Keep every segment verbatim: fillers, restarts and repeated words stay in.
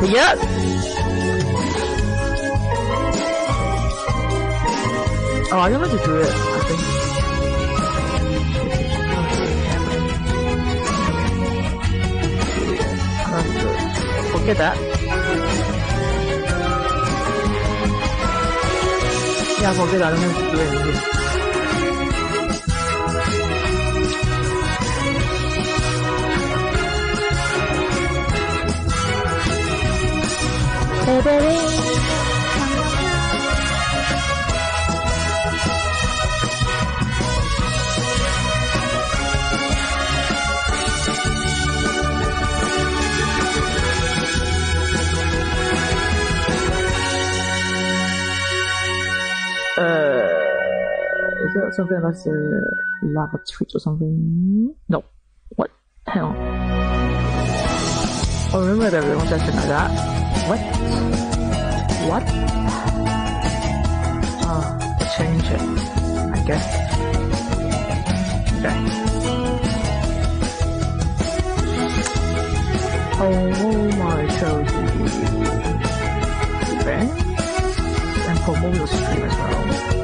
Yep. Oh, I'm gonna have to do it, I think. I'm gonna do it. Forget that. Yeah, forget that. I'm gonna do it again. Baby. Uh, is that something that's a lava twitch or something? No. What? Hang on. I remember that everyone said something like that. What? What? Oh, I'll change it, I guess. Okay. Oh my god. Event? And promote the stream as well.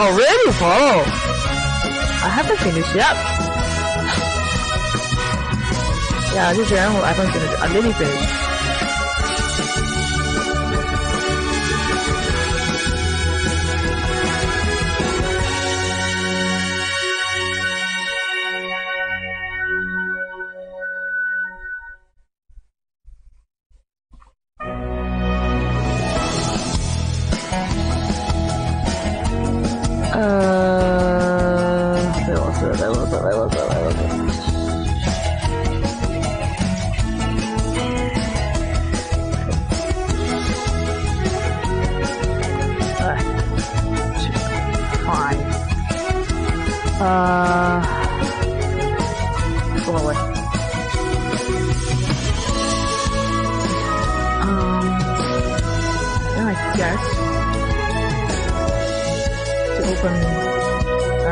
Already, whoa! I haven't finished yet. Yeah, this round I haven't finished. I didn't finish. I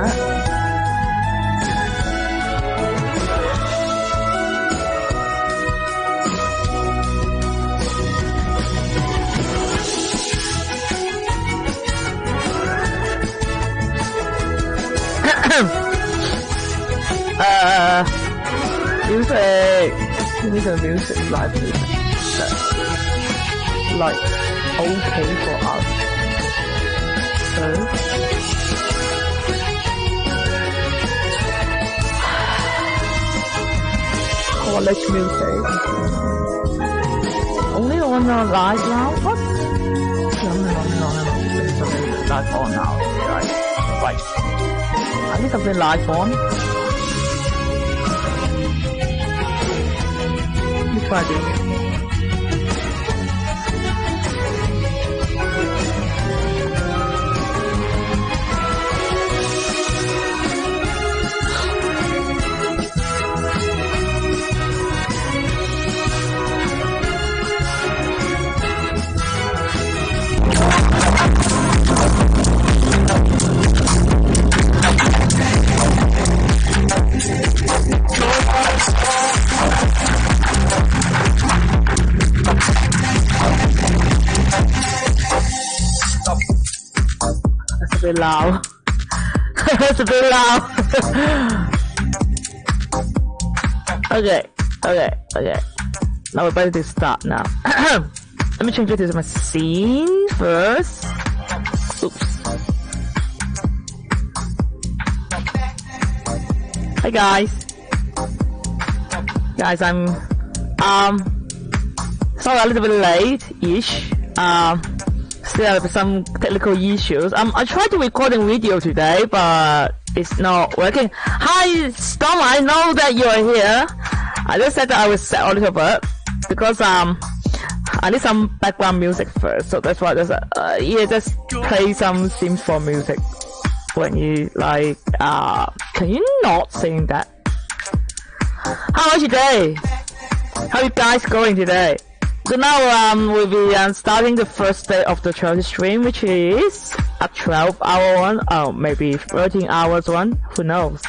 uh, music. Give me some music, live music. That's like okay for us. So, college music. Only on the live now. What? No, no, no, no, no. Live on now. Right. Right. I think I've been live on. If I It's a bit loud. It's a bit loud. Okay, okay, okay. Now we're about to start now. Let me change it to my scene first. Oops. Hey guys. Guys, I'm um sorry, a little bit late-ish. Um. Still have some technical issues. Um, I tried to record a video today, but it's not working. Hi, Storm, I know that you are here. I just said that I was set a little bit because um, I need some background music first. So that's why there's a uh, yeah, just play some Sims four music when you like. Uh, can you not sing that? How are you today? How are you guys going today? So now um, we'll be um, starting the first day of the charity stream, which is a twelve hour one, or maybe thirteen hours one, who knows.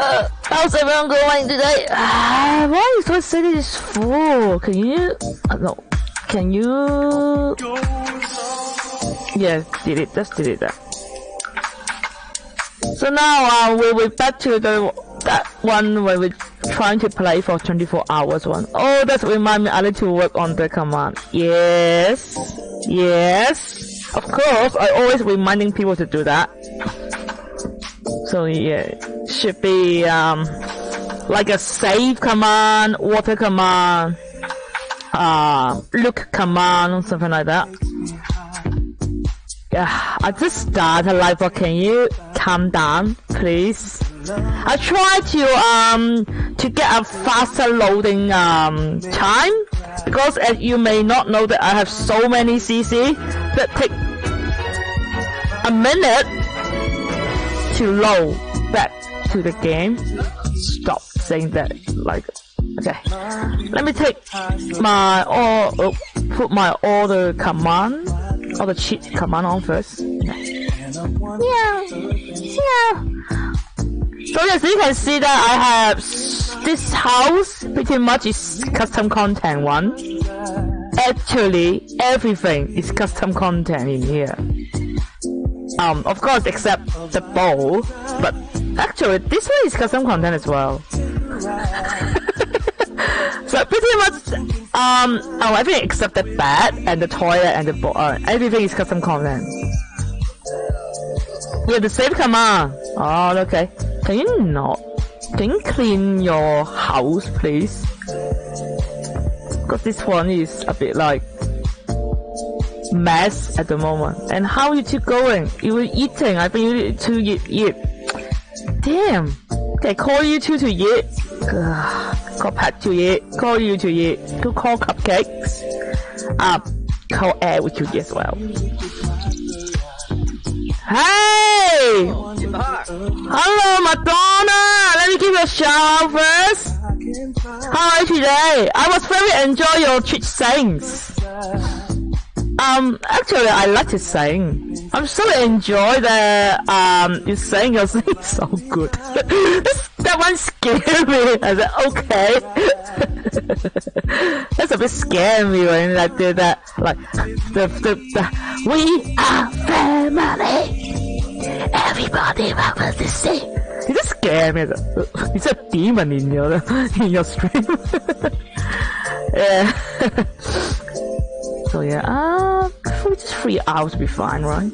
Uh, how's everyone going today? Uh, why is the city is full? Can you, uh, no, can you, yes, delete, just delete that. So now uh, we'll be back to the that one where we're trying to play for twenty-four hours one. Oh, that's remind me I need to work on the command. Yes, yes, of course, I always reminding people to do that. So yeah, should be um like a save command, water command, uh look command, something like that. Yeah, I just started live, but can you calm down please? I try to um to get a faster loading um time, because as you may not know that I have so many C C that take a minute to load back to the game. Stop saying that like okay. Let me take my all oh, put my all the command all the cheat command on first. Yeah, yeah. So yes, you can see that I have this house pretty much is custom content one. Actually, everything is custom content in here. Um, of course, except the bowl. But actually, this one is custom content as well. So pretty much, um, oh, everything except the bed and the toilet and the bowl, uh, everything is custom content. Yeah, the save command. Oh, okay. Can you not? Can you clean your house, please? Because this one is a bit like mess at the moment. And how are you two going? You were eating. I think you two eat. eat. Damn. Okay, call you two to eat. Ugh. Call Pat to eat. Call you to eat. To call cupcakes. Uh, call air with you as well. Hey! Hello, Madonna! Let me give you a shout first! How are you today? I was very enjoy your chit sayings. Um, actually, I like to sing. I'm so enjoy that, um, you sang your singing so good. That one scared me. I said, okay. That's a bit scared me when I did that. Like, the, the, the, we are family. they were about to say. You just scare me. It's a demon in your in your stream. Yeah. So yeah, uh, we just three hours be fine, right?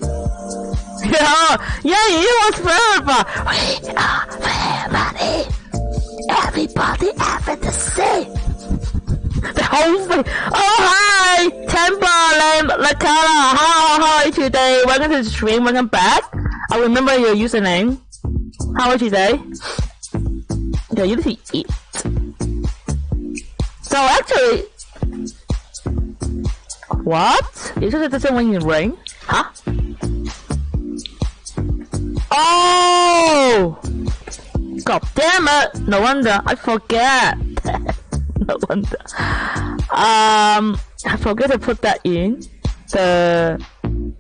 Yeah, yeah, he was forever. We are family. Everybody having the same. The whole thing. Oh hi, Temple, Lakala. How how are you today? Welcome to the stream. Welcome back. I remember your username. How are you today? Yeah, you need to eat. So actually, what? You said it doesn't when you ring, huh? Oh! God damn it! No wonder I forget. No wonder. Um, I forgot to put that in the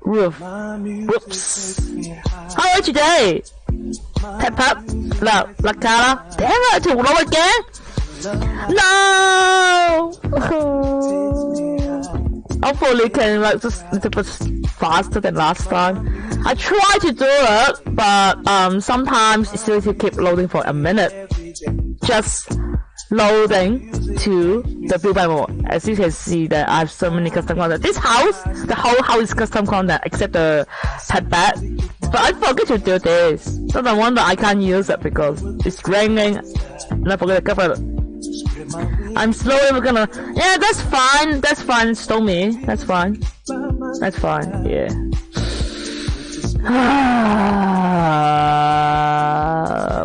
roof. Whoops! How are you today? Pep up, la la cara. Damn it! To roll again. No! Hopefully can like just a little bit faster than last time. I try to do it, but um sometimes it still keep loading for a minute. Just loading to the build by more. As you can see that I have so many custom content. This house, the whole house is custom content except the pet bed. But I forget to do this. So no wonder I can't use it because it's raining and I forget to cover it. I'm slowly gonna. Yeah, that's fine. That's fine. Stole me. That's fine. That's fine. Yeah.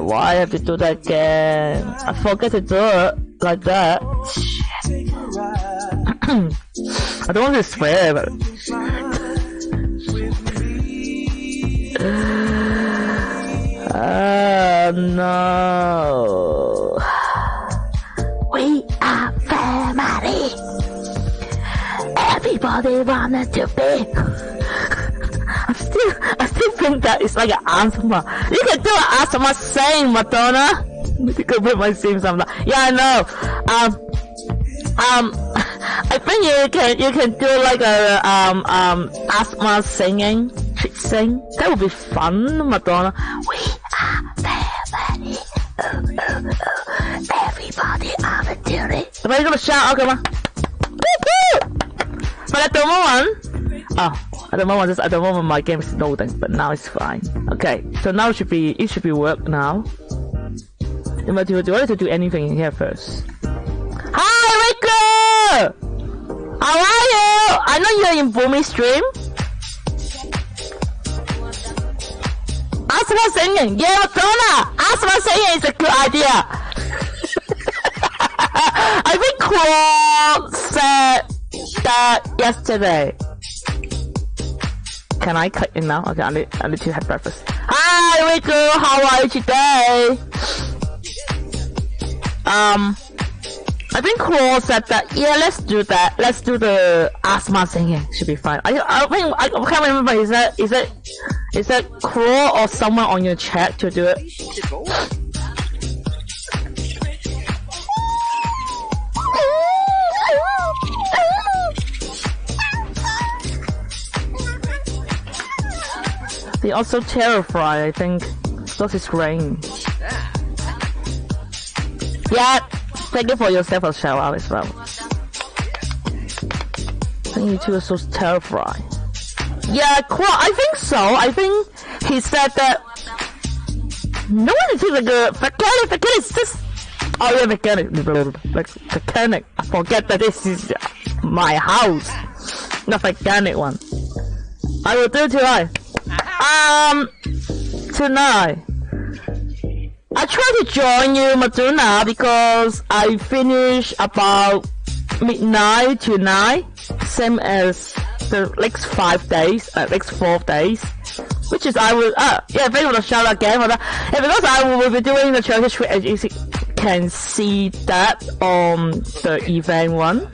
Why I have to do that again? I forget to do it like that. I don't want to swear, but. uh, no. We are family. Everybody wanted to be. I still, I still think that it's like an asthma. You can do an asthma saying, Madonna. You can put my Sims. I'm like, yeah, I know. Um, um, I think you can, you can do like a um um asthma singing, sing. That would be fun, Madonna. We are family. Oh, oh, oh. Everybody on the duty. Somebody gonna shout, okay, man. But at the moment, oh, at the moment, just at the moment, my game is loading, but now it's fine. Okay, so now it should be, it should be work now. You might do, do I need to do anything in here first? Hi, Riku! How are you? I know you're in Boomy stream. Asthma singing, yeah, Madonna! Asthma singing is a good idea! I think Claude said that yesterday. Can I cut in now? Okay, I need, I need to have breakfast. Hi, Riku! How are you today? Um, I think Claude said that, yeah, let's do that. Let's do the asthma singing. Should be fine. I, I think, I can't remember, is that, is that, Is that Claw or someone on your chat to do it? They are so terrified, I think. Because it's rain. Yeah, thank you for yourself a shout out as well. I think you two are so terrified. Yeah, cool. I think so. I think he said that. No one is like a mechanic. Mechanic is just. Oh yeah, mechanic. Like mechanic. I forget that this is my house. Not mechanic one. I will do it tonight. Um, tonight. I tried to join you, Madonna, because I finish about midnight tonight, same as. The next five days, uh, next four days, which is I will, uh, yeah, thank you for the shout out again for that. Yeah, because I will be doing the challenge history, as you can see that on the event one.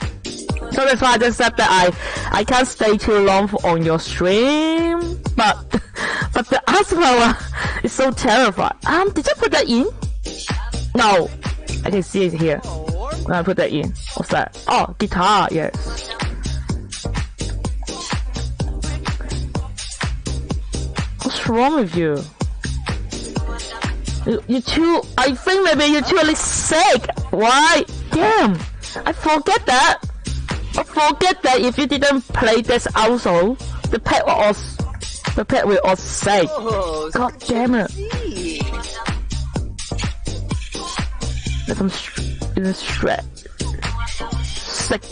So that's why I just said that I, I can't stay too long for, on your stream, but, but the asthma is so terrifying. Um, did you put that in? No, I can see it here. I put that in. What's that? Oh, guitar, yes. What's wrong with you? You two, I think maybe you two are sick. Why? Damn, I forget that. I forget that if you didn't play this also, the pet will all, the pet will all sick. Oh, God damn it. Let them in a shred. Sick.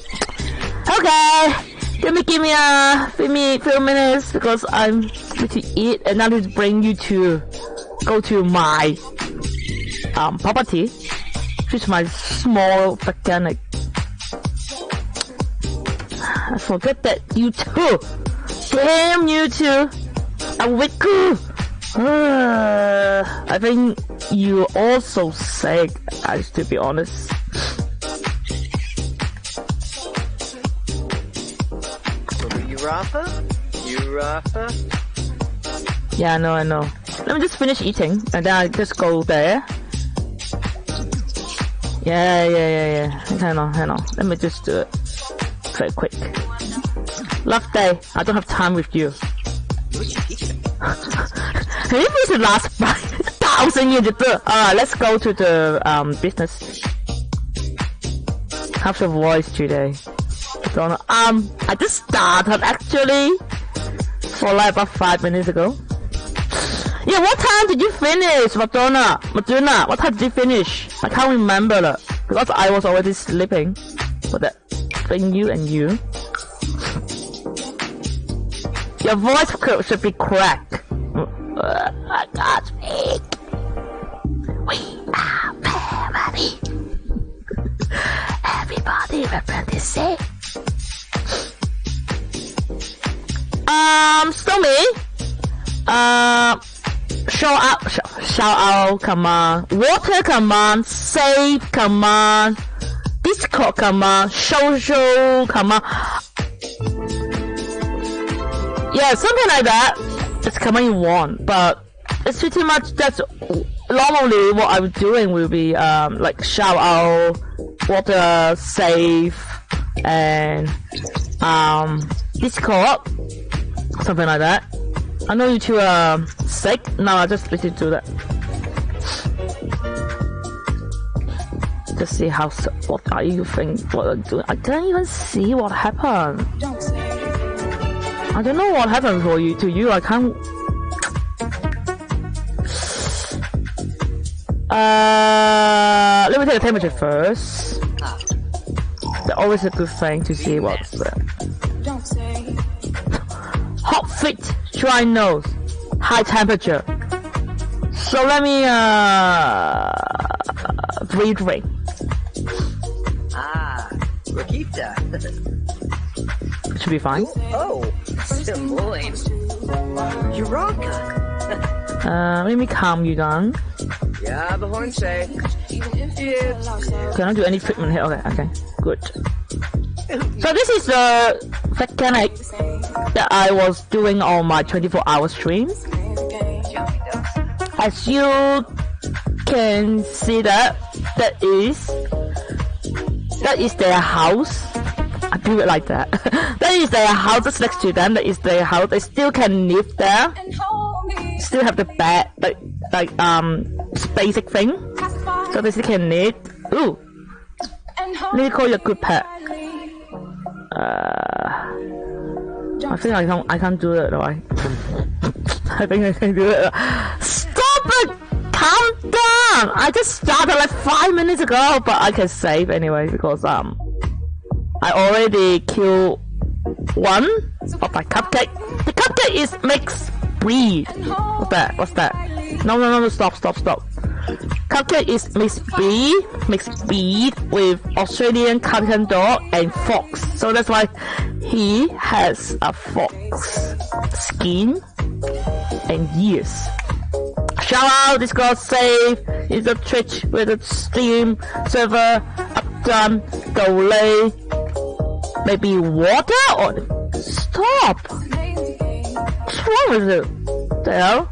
Okay, let me give me a give me few minutes because I'm need to eat and I need to bring you to. Go to my um property, which is my small mechanic. I forget that you too. Damn you too. I'm Riku. Uh, I think you also sick. I just to be honest. You Rafa? You Rafa? Yeah, I know. I know. Let me just finish eating, and then I just go there. Yeah, yeah, yeah, yeah. Hang on, hang on. Let me just do it. Very quick. Love day. I don't have time with you. Can you finish the last five thousand years? Alright, let's go to the um, business. How's your voice today? I don't know. Um, I just started actually. For like about five minutes ago. Yeah, what time did you finish, Madonna? Madonna, what time did you finish? I can't remember that, because I was already sleeping. But that thing, you and you. Your voice should be cracked. Uh, I can't speak. We are family. Everybody represents say. Um, Stormy. Uh. Shout out, shout, shout out command, water command, save command, Discord command, social command. Yeah, something like that. It's command you want, but it's pretty much that's normally what I'm doing will be um like shout out, water, save, and um Discord, something like that. I know you two are um, sick. No, I just literally do that. Just see how. What are you think? What I'm doing? I can't even see what happened. I don't know what happened for you to you. I can't. Uh, let me take the temperature first. It's always a good thing to see what's there. Hot feet. Dry nose, high temperature. So let me uh breathe ring. Ah, Rakita. Should be fine. Oh, Simboy. Eureka. Uh, let me calm you down. Yeah, the horn shake. Can I do any treatment here? Okay, okay, good. So this is the mechanic that I was doing on my twenty-four hour stream. As you can see that, that is, that is their house. I do it like that. That is their house, that's next to them, that is their house. They still can live there. Still have the bed, like, like um, basic thing. So they still can live. Ooh, Nico, you're a good pet. Uh, I think I can't, I can't do it, right? I think I can do it. Stop it! Calm down! I just started like five minutes ago, but I can save anyway because um, I already killed one of my cupcake. The cupcake is mixed breed. What's that? What's that? No, no, no, no, stop, stop, stop. Cupcake is mixed breed, mixed breed with Australian Canadian dog and fox. So that's why he has a fox skin and ears. Shout out, this girl safe. It's a Twitch with a Steam server, updone, delay, maybe water or stop. What's wrong with you? There.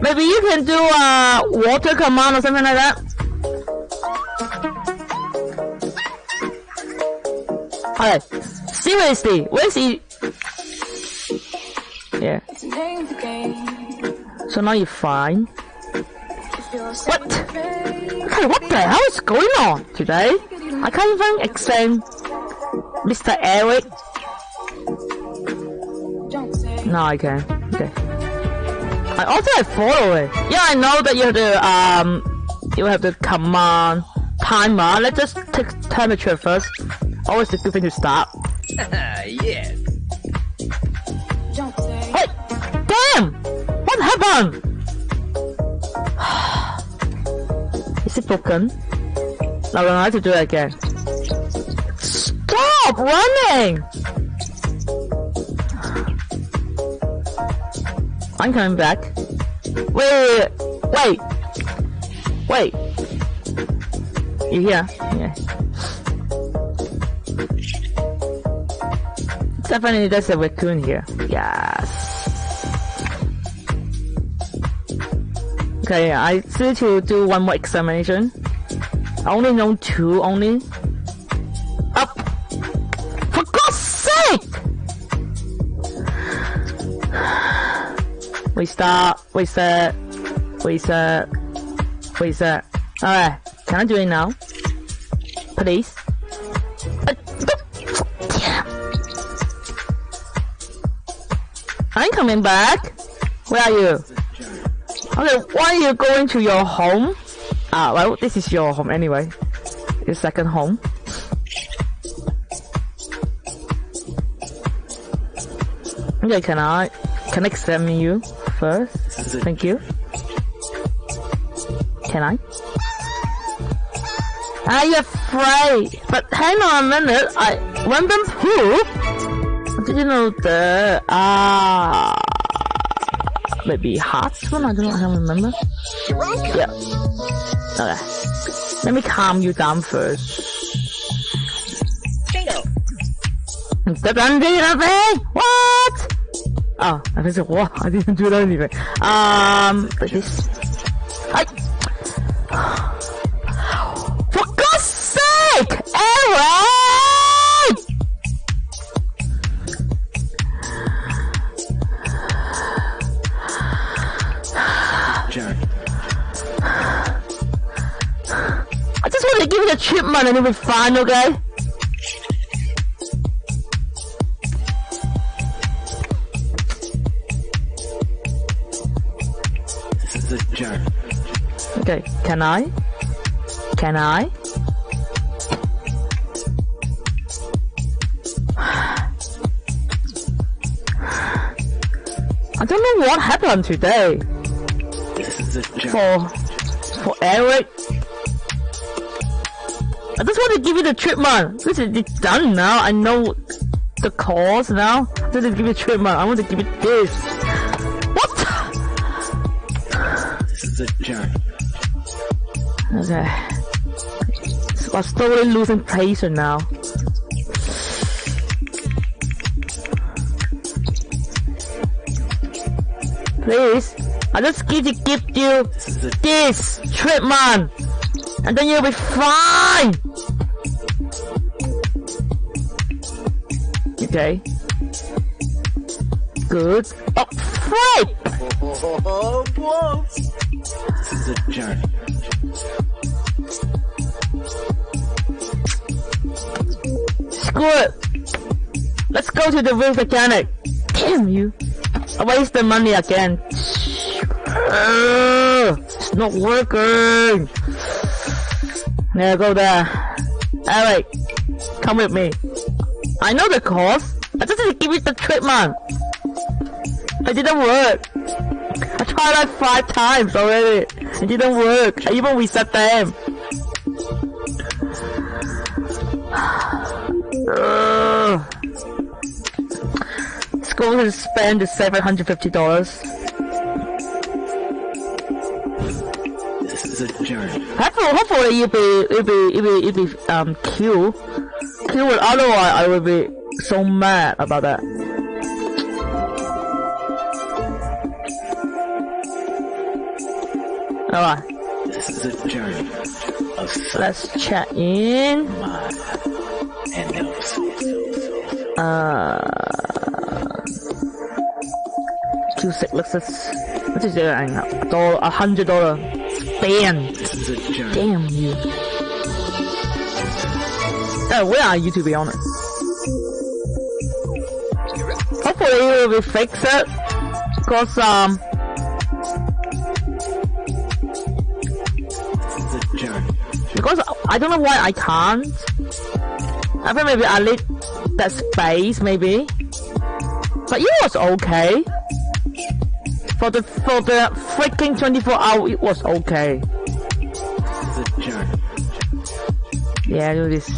Maybe you can do a water command or something like that. Alright, seriously, where's he? Yeah. So now you're fine. What? Okay, what the hell is going on today? I can't even explain. Mister Eric. No, I can. Okay. I also have following. Yeah, I know that you have to um, you have to command timer. Let's just take temperature first. Always a good thing to start. Yeah. Wait, damn! What happened? Is it broken? Now we're going to do it again. Stop running! I'm coming back. Wait, wait, wait. You here? Yeah. Definitely, there's a raccoon here. Yes. Okay, I still need to do one more examination. I only know two only. Up! For God's sake! We start. We set. We set. We set. Alright, can I do it now? Please? I'm coming back. Where are you? Okay, why are you going to your home? Ah, well, this is your home anyway. Your second home. Okay, can I can I examine you first? Thank you. Can I? Are you afraid? But hang on a minute. I random poop. Did you know the ah uh, maybe hearts one? I don't know. I don't remember. Yeah. Okay. Let me calm you down first. The blondie thing. What? Oh, I was like, what? I didn't do that anyway. Um, but this. I. For God's sake, Aaron! Give me the chipmunk and it will be fine, okay? This is a joke. Okay, can I? Can I? I don't know what happened today. This is a joke. For, for Eric. I just want to give you the treatment. This is it's done now. I know the cause now. I just give you treatment. I want to give it this. What? This is a joke. Okay. I'm slowly losing patience now. Please, I just give to give you this treatment, and then you'll be fine. Okay. Good. Oh, flip! Oh, whoa. This is a joke. Screw it. Let's go to the real mechanic. Damn you. I waste the money again. It's not working. There, go there. Alright, come with me. I know the cause. I just need to give you the treatment. It didn't work. I tried like five times already. It didn't work. I even reset them. Uh, it's going to spend the seven hundred fifty dollars. This is a journey. Hopefully, you'll be, you'll be, you'll be, you'll be, um, killed. Killed, otherwise I will be so mad about that. Alright. This is a journey of suffering. Let's chat in. Uh, two six, let's just, let's just do it right now. A hundred dollar. Banned. Damn you. Oh, where are you, to be honest? Hopefully it will fix it. Cause, um... because I don't know why I can't. I think maybe I leave that space, maybe. But it was okay. For the for the freaking twenty-four hour, it was okay. Yeah, do this.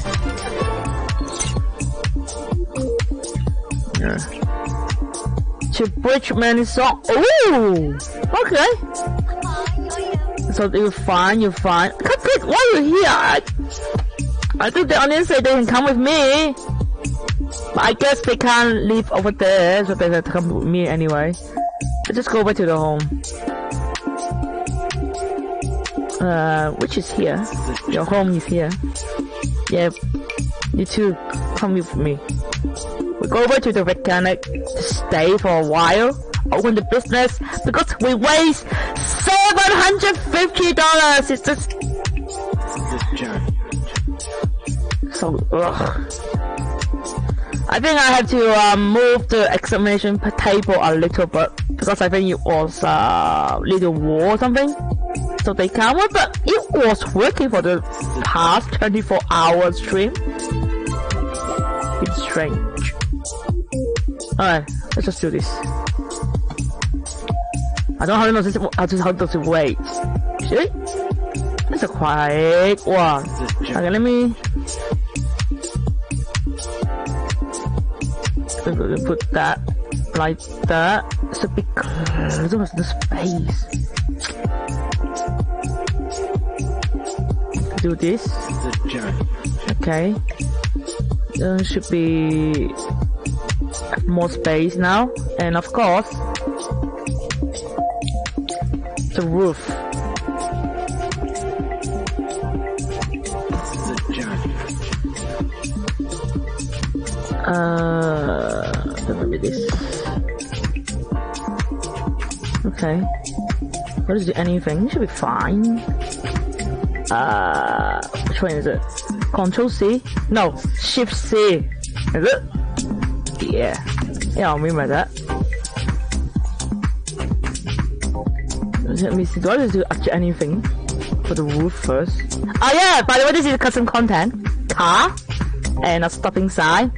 Yeah. To Bridgman song. Ooh, okay. So you fine, you fine. Cut it. Why are you here? I, I think the audience said they can come with me. But I guess they can't leave over there, so they have to come with me anyway. Let's just go back to the home. Uh, which is here. Your home is here. Yeah, you two come with me. We go over to the mechanic to stay for a while. Open the business because we waste seven hundred fifty dollars. It's just so. Ugh. I think I have to uh, move the examination table a little bit because I think it was a uh, little wall or something. So they can't work, but it was working for the past twenty-four hour stream. It's strange. Alright, let's just do this. I don't know how this I just how does it wait. See? That's a quiet one. Okay, let me put that like that. It's a big there's almost no space. Do this. Okay. There should be more space now, and of course the roof. Uh, let me do this. Okay. What is it? Anything? It should be fine. Uh, which one is it? Control C? No, Shift C. Is it? Yeah. Yeah, I remember that. Let me see. Do I just do actually anything for the roof first? Oh yeah. By the way, this is custom content. Car and a stopping sign.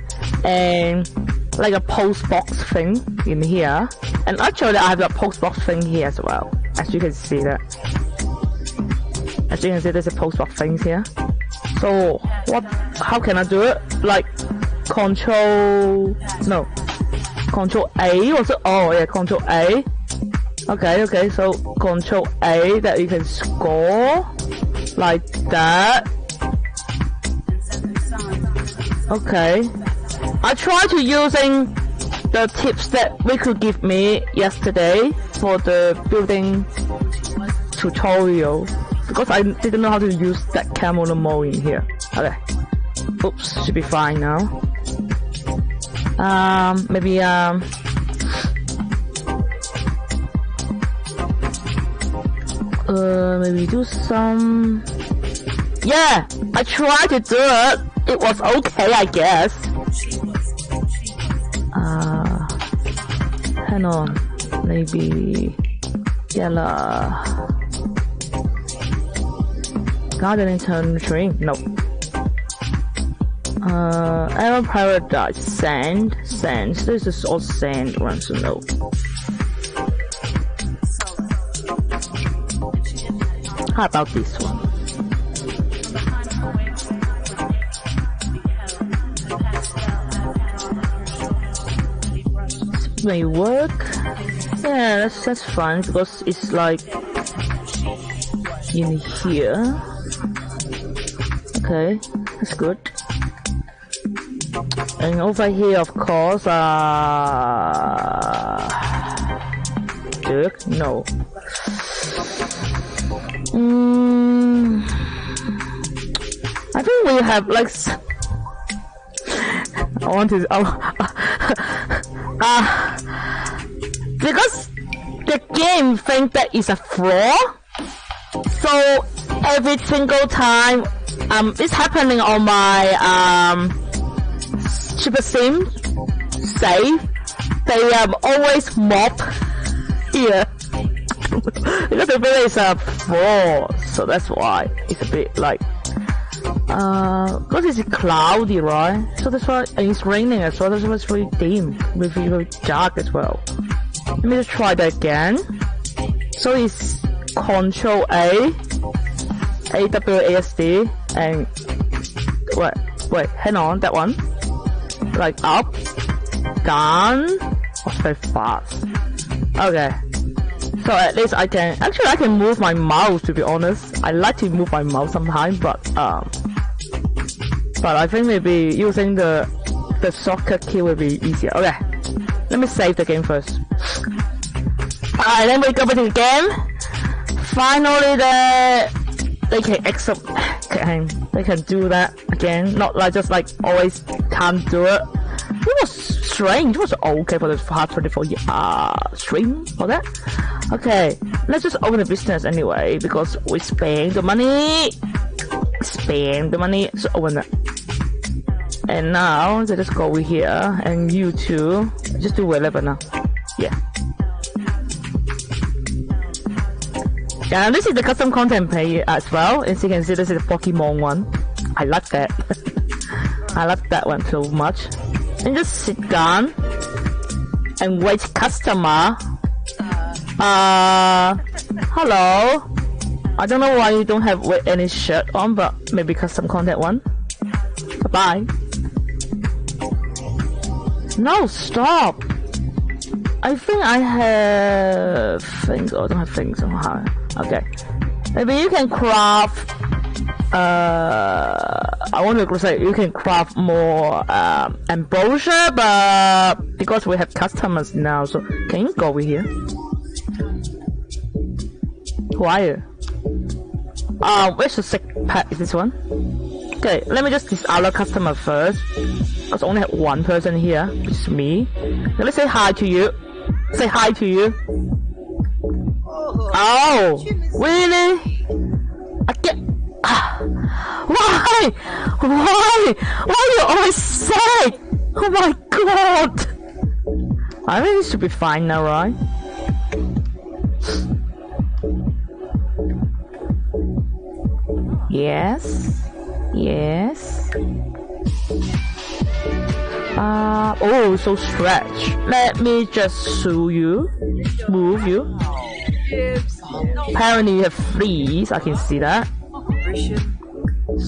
And like a post box thing in here, and actually I have a post box thing here as well. As you can see that, as you can see, there's a post box thing here. So what? How can I do it? Like control? No, control A. Was it? Oh yeah, control A. Okay, okay. So control A that you can score like that. Okay. I tried to using the tips that Riku gave me yesterday for the building tutorial because I didn't know how to use that camera mode in here. Okay, oops, should be fine now. Um, maybe um, uh, maybe do some. Yeah, I tried to do it. It was okay, I guess. Uh, hang on, maybe yellow garden turn train. No. Uh, Ever Paradise sand, sand. This is all sand. Runs to know. How about this one? May work. Yeah, that's that's fine because it's like in here. Okay, that's good. And over here, of course, uh, Dirk, no. Mm, I think we have like. I want to. Oh, ah. Because the game thinks that it's a flaw, So every single time, um, it's happening on my um Super Sim save. They um always mob here because the village is a four, so that's why it's a bit like uh because it's cloudy, right? So that's why, and it's raining as well. That's why it's really dim, really, really dark as well. Let me just try that again. So it's Control A, A W A S D, and wait, wait, hang on, that one, like up, down, or so fast. Okay, so at least I can actually I can move my mouse. To be honest, I like to move my mouse sometimes, but um, but I think maybe using the the shortcut key will be easier. Okay, let me save the game first. Alright, then we go back to the game. Finally, they they can accept, can they can do that again? Not like just like always can't do it. It was strange. It was okay for the past twenty-four year uh, stream for that. Okay, let's just open the business anyway because we spend the money, spend the money. So open that. And now let's just go over here and you two just do whatever now. Yeah. Yeah, this is the custom content page as well. As you can see, this is the Pokemon one. I like that. I like that one so much. And just sit down and wait customer. Uh, hello. I don't know why you don't have any shirt on, but maybe custom content one. Bye. No, stop. I think I have things. Oh, I don't have things on high. Okay, maybe you can craft. Uh, I want to say you can craft more um, ambrosia, but because we have customers now, so can you go over here? Who are you? Uh, where's the sick pack? Is this one? Okay, let me just this other customer first. I only have one person here, which is me. Let me say hi to you. Say hi to you. Oh, really? I get. Ah. Why? Why? Why are you always sad? Oh my god! I think it should be fine now, right? Yes. Yes. Uh, oh, so stretch. Let me just sue you. Move you. Apparently you have fleas, I can see that.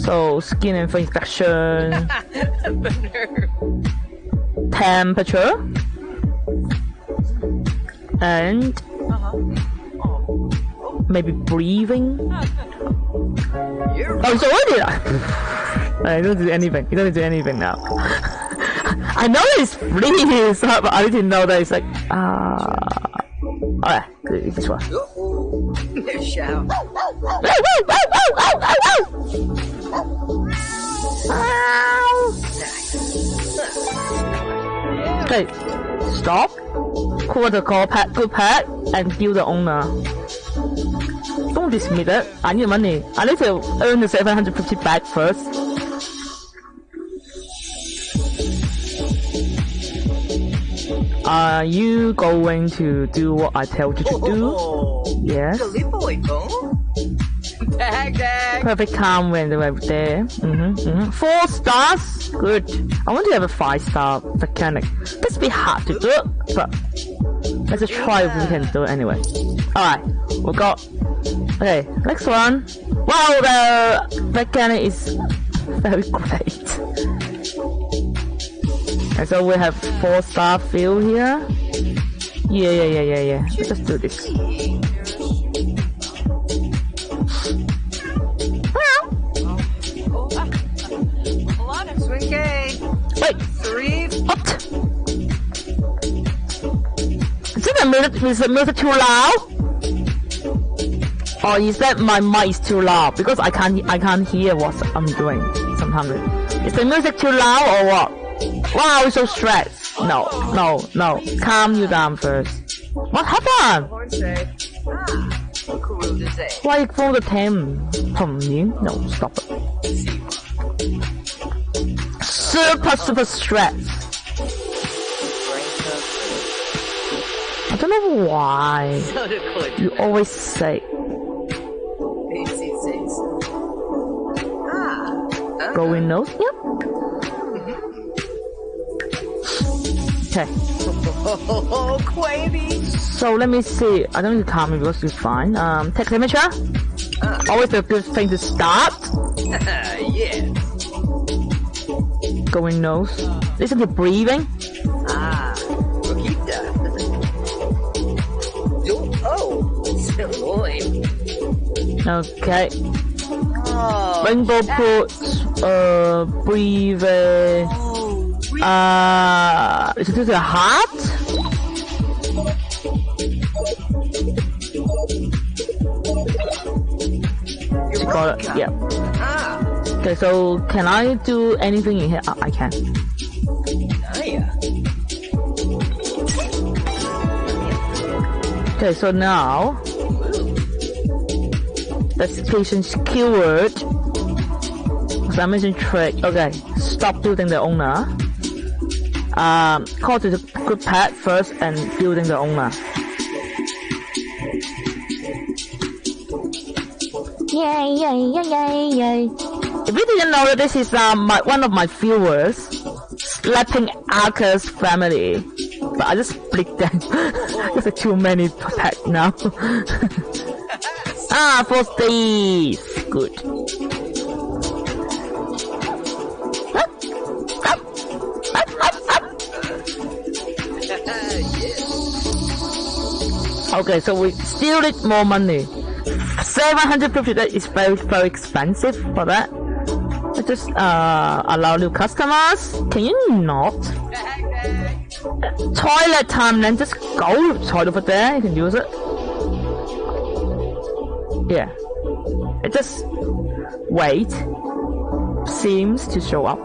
So skin and for infection. Temperature. And maybe breathing. Oh, so what did I? I don't do anything. You don't do anything now. I know it's fleas, but I didn't know that it's like ah. Uh, Alright, this one. Okay, stop. Call the call pack, good pack, and kill the owner. Don't dismiss it. I need money. I need to earn the seven hundred fifty back first. Are you going to do what I tell you to do? Oh, oh, oh. Yes. Tag, tag. Perfect calm when they were there. Mm-hmm, mm-hmm. Four stars? Good. I want to have a five star mechanic. It's a bit hard to do, but let's just try yeah. if we can do it anyway. Alright, we got. Okay, next one. Wow, the mechanic is very great. And so we have four star fill here. Yeah, yeah, yeah, yeah, yeah. Let's just do this. Wait. What? Is that the music, is the music too loud? Or is that my mic is too loud? Because I can't, I can't hear what I'm doing sometimes. Is the music too loud or what? Wow, it's so stressed. No, no, no. Calm you down first. What happened? Riku_J. Like for the tenth time, no stop it. Super super stress. I don't know why you always say going nose. Yep. Okay. Oh, Quavy. So let me see. I don't need to tell me because it's fine. Um, text signature. Uh. Always a good thing to start. Yeah. Going nose. Listen to breathing. Ah. Okay. Oh, Rainbow puts uh breathe uh, oh, really? uh is it the heart? You got it, yeah. Ah. Okay, so can I do anything in here? Uh, I can. Oh, yeah. Okay, so now that's the patient's keyword. So I mentioned trick. Okay, stop building the owner. Um, call to the good pet first and building the owner. Yay, yay, yay, yay, yay. If you didn't know that this is uh, my, one of my viewers, slapping Arca's family. But I just split them. There's too many pets now. Ah, for these. Good. Up, up, up, up, up. Okay, so we still need more money. seven hundred fifty, that is very, very expensive for that. I just uh, allow new customers. Can you not? Toilet time then, just go to the toilet over there, you can use it. Yeah, it just wait seems to show up.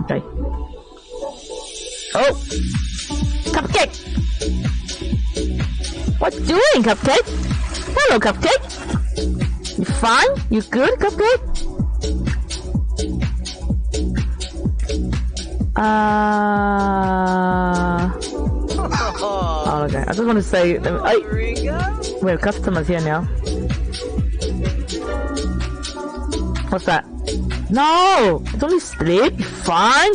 Okay. Oh, cupcake. What doing, cupcake? Hello, cupcake. You fine? You good, cupcake? Uh. Oh, okay. I just want to say. Let me, I, we have customers here now. What's that? No! It's only sleep. Fine.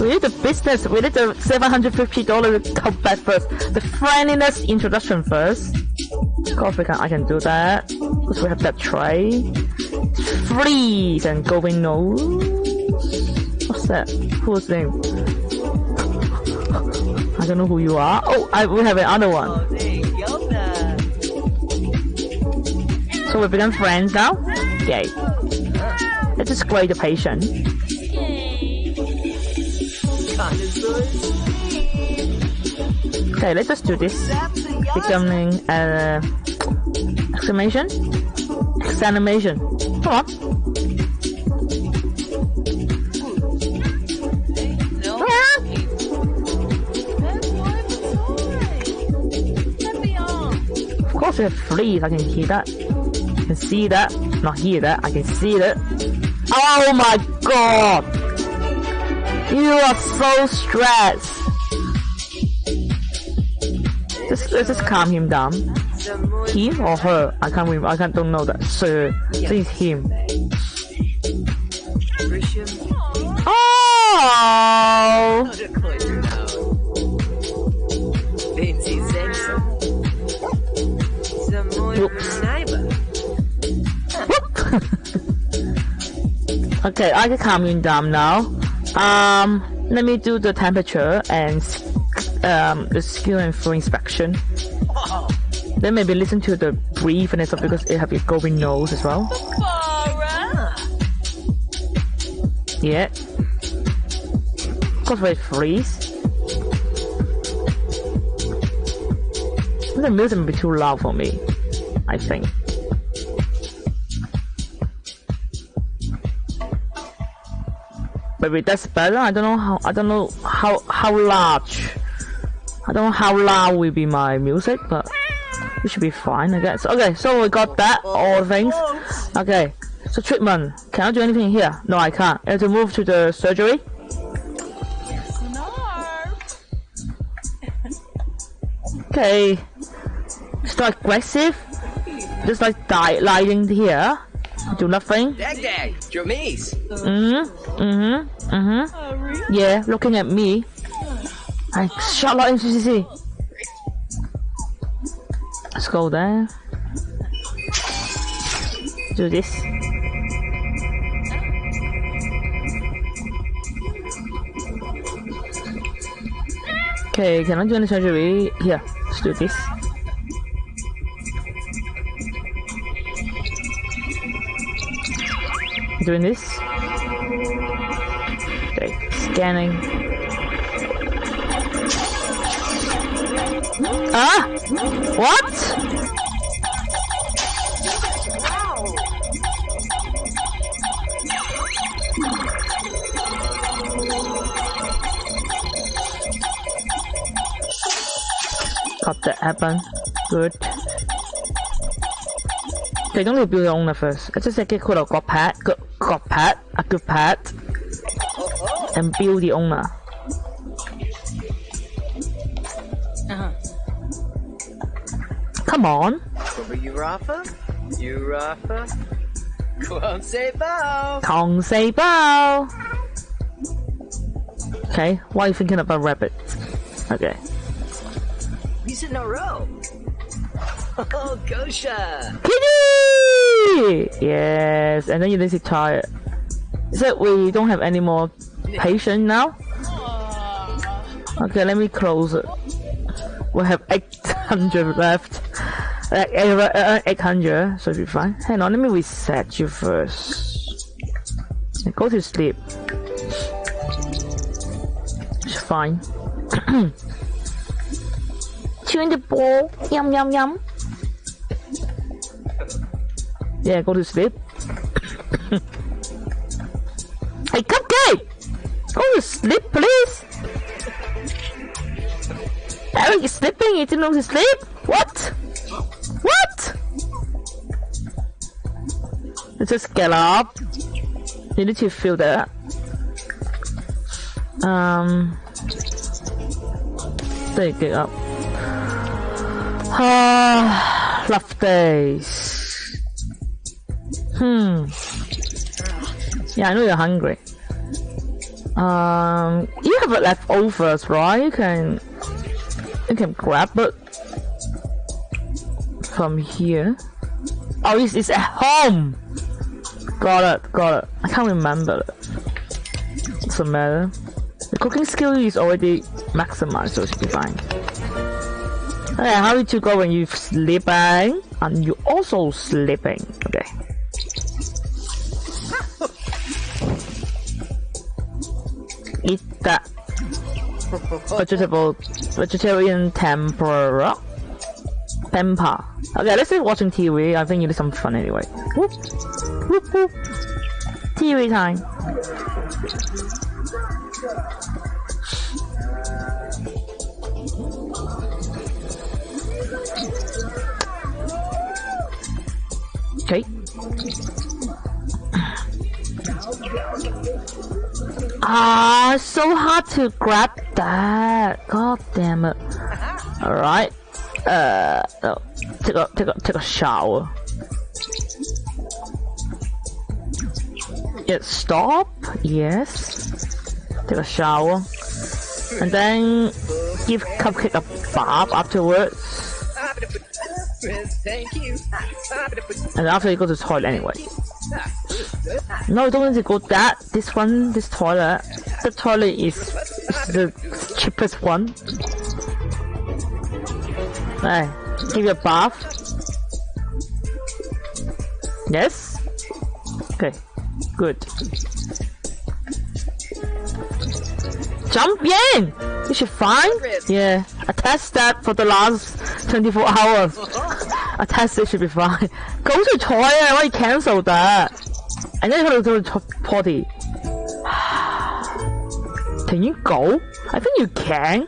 We need the business. We need the seven hundred fifty dollars come back first. The friendliness introduction first. Coffee can I can do that. Because we have that tray. Freeze and go in nose. What's that? Who's name? I don't know who you are. Oh, I, we have another one. Oh, dang, so we become friends now? Yay. Let's just grade the patient. Okay, let's just do this. Becoming uh, exclamation. Exanimation. Come on. Of course, freeze. I can hear that. I can see that. Not hear that. I can see that. Oh my god! You are so stressed. Just, let's just calm him down. Him or her? I can't remember. I can't don't know that. Sir, so, please him. Oh! Okay, I can calm you down now. Um, let me do the temperature and um, the skill and flow inspection. Oh. Then maybe listen to the breathing and stuff because it have your going nose as well. Yeah. Cause we freeze. The music will be too loud for me, I think. Maybe that's better. I don't know how. I don't know how how large I don't know how loud will be my music, but it should be fine, I guess. Okay, so we got that, all things. Okay, so treatment. Can I do anything here? No, I can't. I have to move to the surgery. Okay, it's not aggressive. Just like die lying here. Do nothing. Mm-hmm, mm-hmm, mm-hmm. Yeah, looking at me. I shut up M C C C. Let's go there. Do this. Okay, can I do any surgery? Here, let's do this. Doing this. Okay, scanning. Ah! What? Got that happen. Good. Okay, don't rebuild your own at first. I just get caught up. Got pat. Good. Got pet, a good pet, and build the owner. Uh-huh. Come on. Urafa, Urafa, Konsei-bao. Konsei-bao. Okay, why are you thinking about rabbit? Okay. You sit in a row. Oh, Gosha. Kitty! Yes, and then you lazy tired. So we don't have any more patient now. Okay, let me close it. We have eight hundred left. eight hundred, so it'll be fine. Hang on, let me reset you first. Go to sleep. It's fine. Chewing the ball. Yum, yum, yum. Yeah, go to sleep. Hey, Cupcake! Go to sleep, please! Eric is sleeping, you didn't know to sleep? What? What? Let's just get up. You need to feel that. Um... There you get up. Ah, love days. Hmm. Yeah, I know you're hungry. Um, you have leftovers, right? You can, you can grab it from here. Oh, it's, it's at home. Got it, got it. I can't remember it. Doesn't matter. The cooking skill is already maximized, so it should be fine. Okay, how did you go when you're sleeping? And you're also sleeping. Okay. Eat that vegetable, vegetarian tempura, tempa. Okay, let's say watching T V. I think you need some fun anyway. Whoop, whoop, whoop. T V time. Okay. Ah, it's so hard to grab that. God damn it. Alright. Uh, oh, take a, take a, take a shower. Yeah, stop. Yes. Take a shower. And then give Cupcake a bath afterwards. Thank you. And after you go to the toilet anyway. No, you don't need to go that. This one, this toilet. The toilet is, is the cheapest one. Hey, give you a bath. Yes? Okay, good. Jump in! You should find? Yeah, I test that for the last twenty-four hours. I test it should be fine. Go to the toilet, why you cancel that? And then you go to the potty. Can you go? I think you can.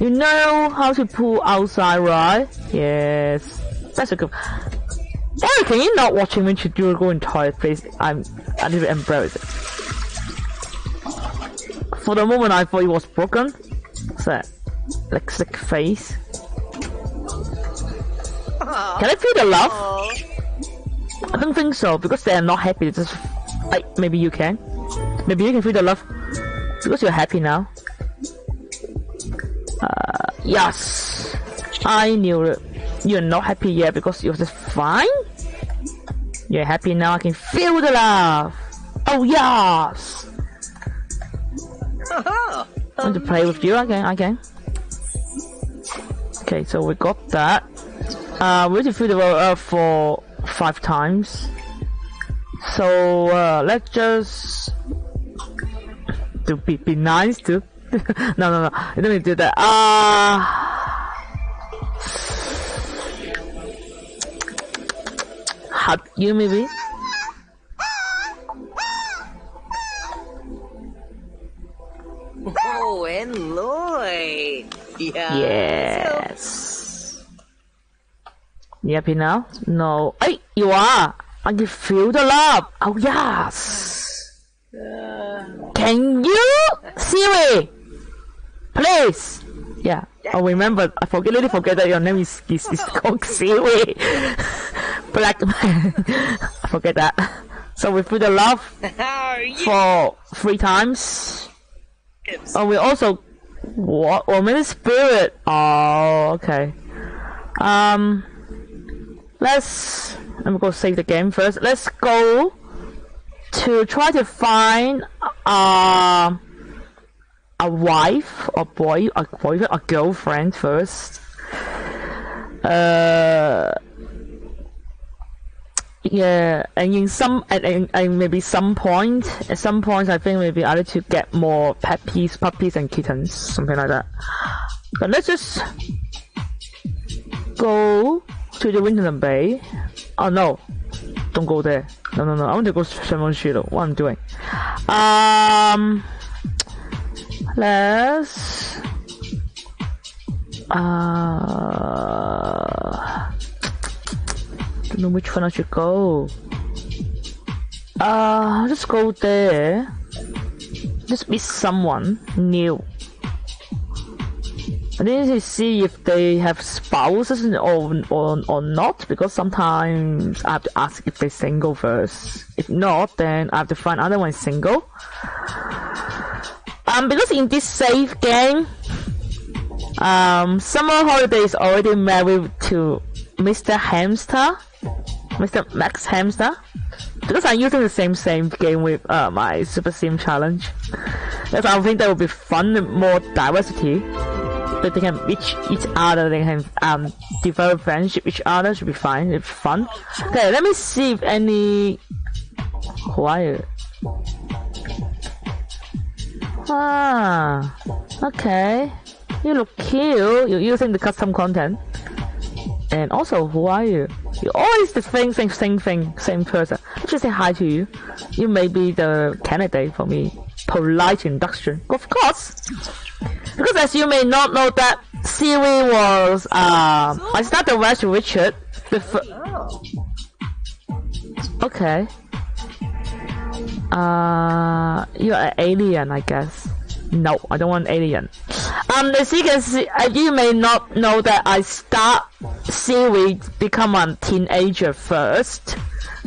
You know how to pull outside, right? Yes. That's a good. Hey, can you not watch him when you do go entire place? I'm a little embarrassed. For the moment, I thought he was broken. So, like sick face. Aww. Can I feel the love? Aww. I don't think so because they are not happy. It's just like maybe you can. Maybe you can feel the love because you're happy now. Uh, yes, I knew it. You're not happy yet because you're just fine. You're happy now. I can feel the love. Oh yes. I want to play with you? Okay, okay. Okay, so we got that. Uh, we need to feel the love for five times. So uh, let's just to be be nice to. no, no, no. You don't need to do that. Ah. Uh... Hug you maybe? Oh, and Lloyd. Yeah. Yes. You happy now? No. Hey, you are. I can feel the love. Oh yes. Uh, can you, Siri? Please. Yeah. Oh, remember. I forget. Really forget that your name is is, is called Siri. Black man. I forget that. So we feel the love for three times. Oh, we also what? Or maybe spirit. Oh, okay. Um, let's. I'm gonna save the game first. Let's go to try to find uh, a wife, a boy, a boyfriend, a girlfriend first. Uh. Yeah, and in some, and, and, and maybe some point, at some point, I think maybe I need to get more puppies, puppies and kittens, something like that. But let's just go to the Winterland Bay. Oh no, don't go there. No, no, no. I want to go to Salmon Shiloh. What I'm doing? Um, let's. Uh. I don't know which one I should go. Uh, let's go there. Just meet someone new. I need to see if they have spouses or, or, or not, because sometimes I have to ask if they're single first. If not, then I have to find another one single. Um, because in this safe game, um, Summer Holiday is already married to Mister Hamster. Mister Max Hamster, because I'm using the same same game with uh, my Super Sim Challenge. Yes, I think that would be fun and more diversity. That they can meet each other, they can um develop friendship with each other, should be fine, it's fun. Okay, let me see if any quiet. Ah, okay. You look cute, you're using the custom content. And also, who are you? You're always the same, same, same thing, same person. Let's just say hi to you. You may be the candidate for me. Polite induction, of course. Because as you may not know that Siri was, um, I started the Welsh Richard. The okay. Uh, you're an alien, I guess. No, I don't want alien. Um, as you can see, uh, you may not know that I start Siri become a teenager first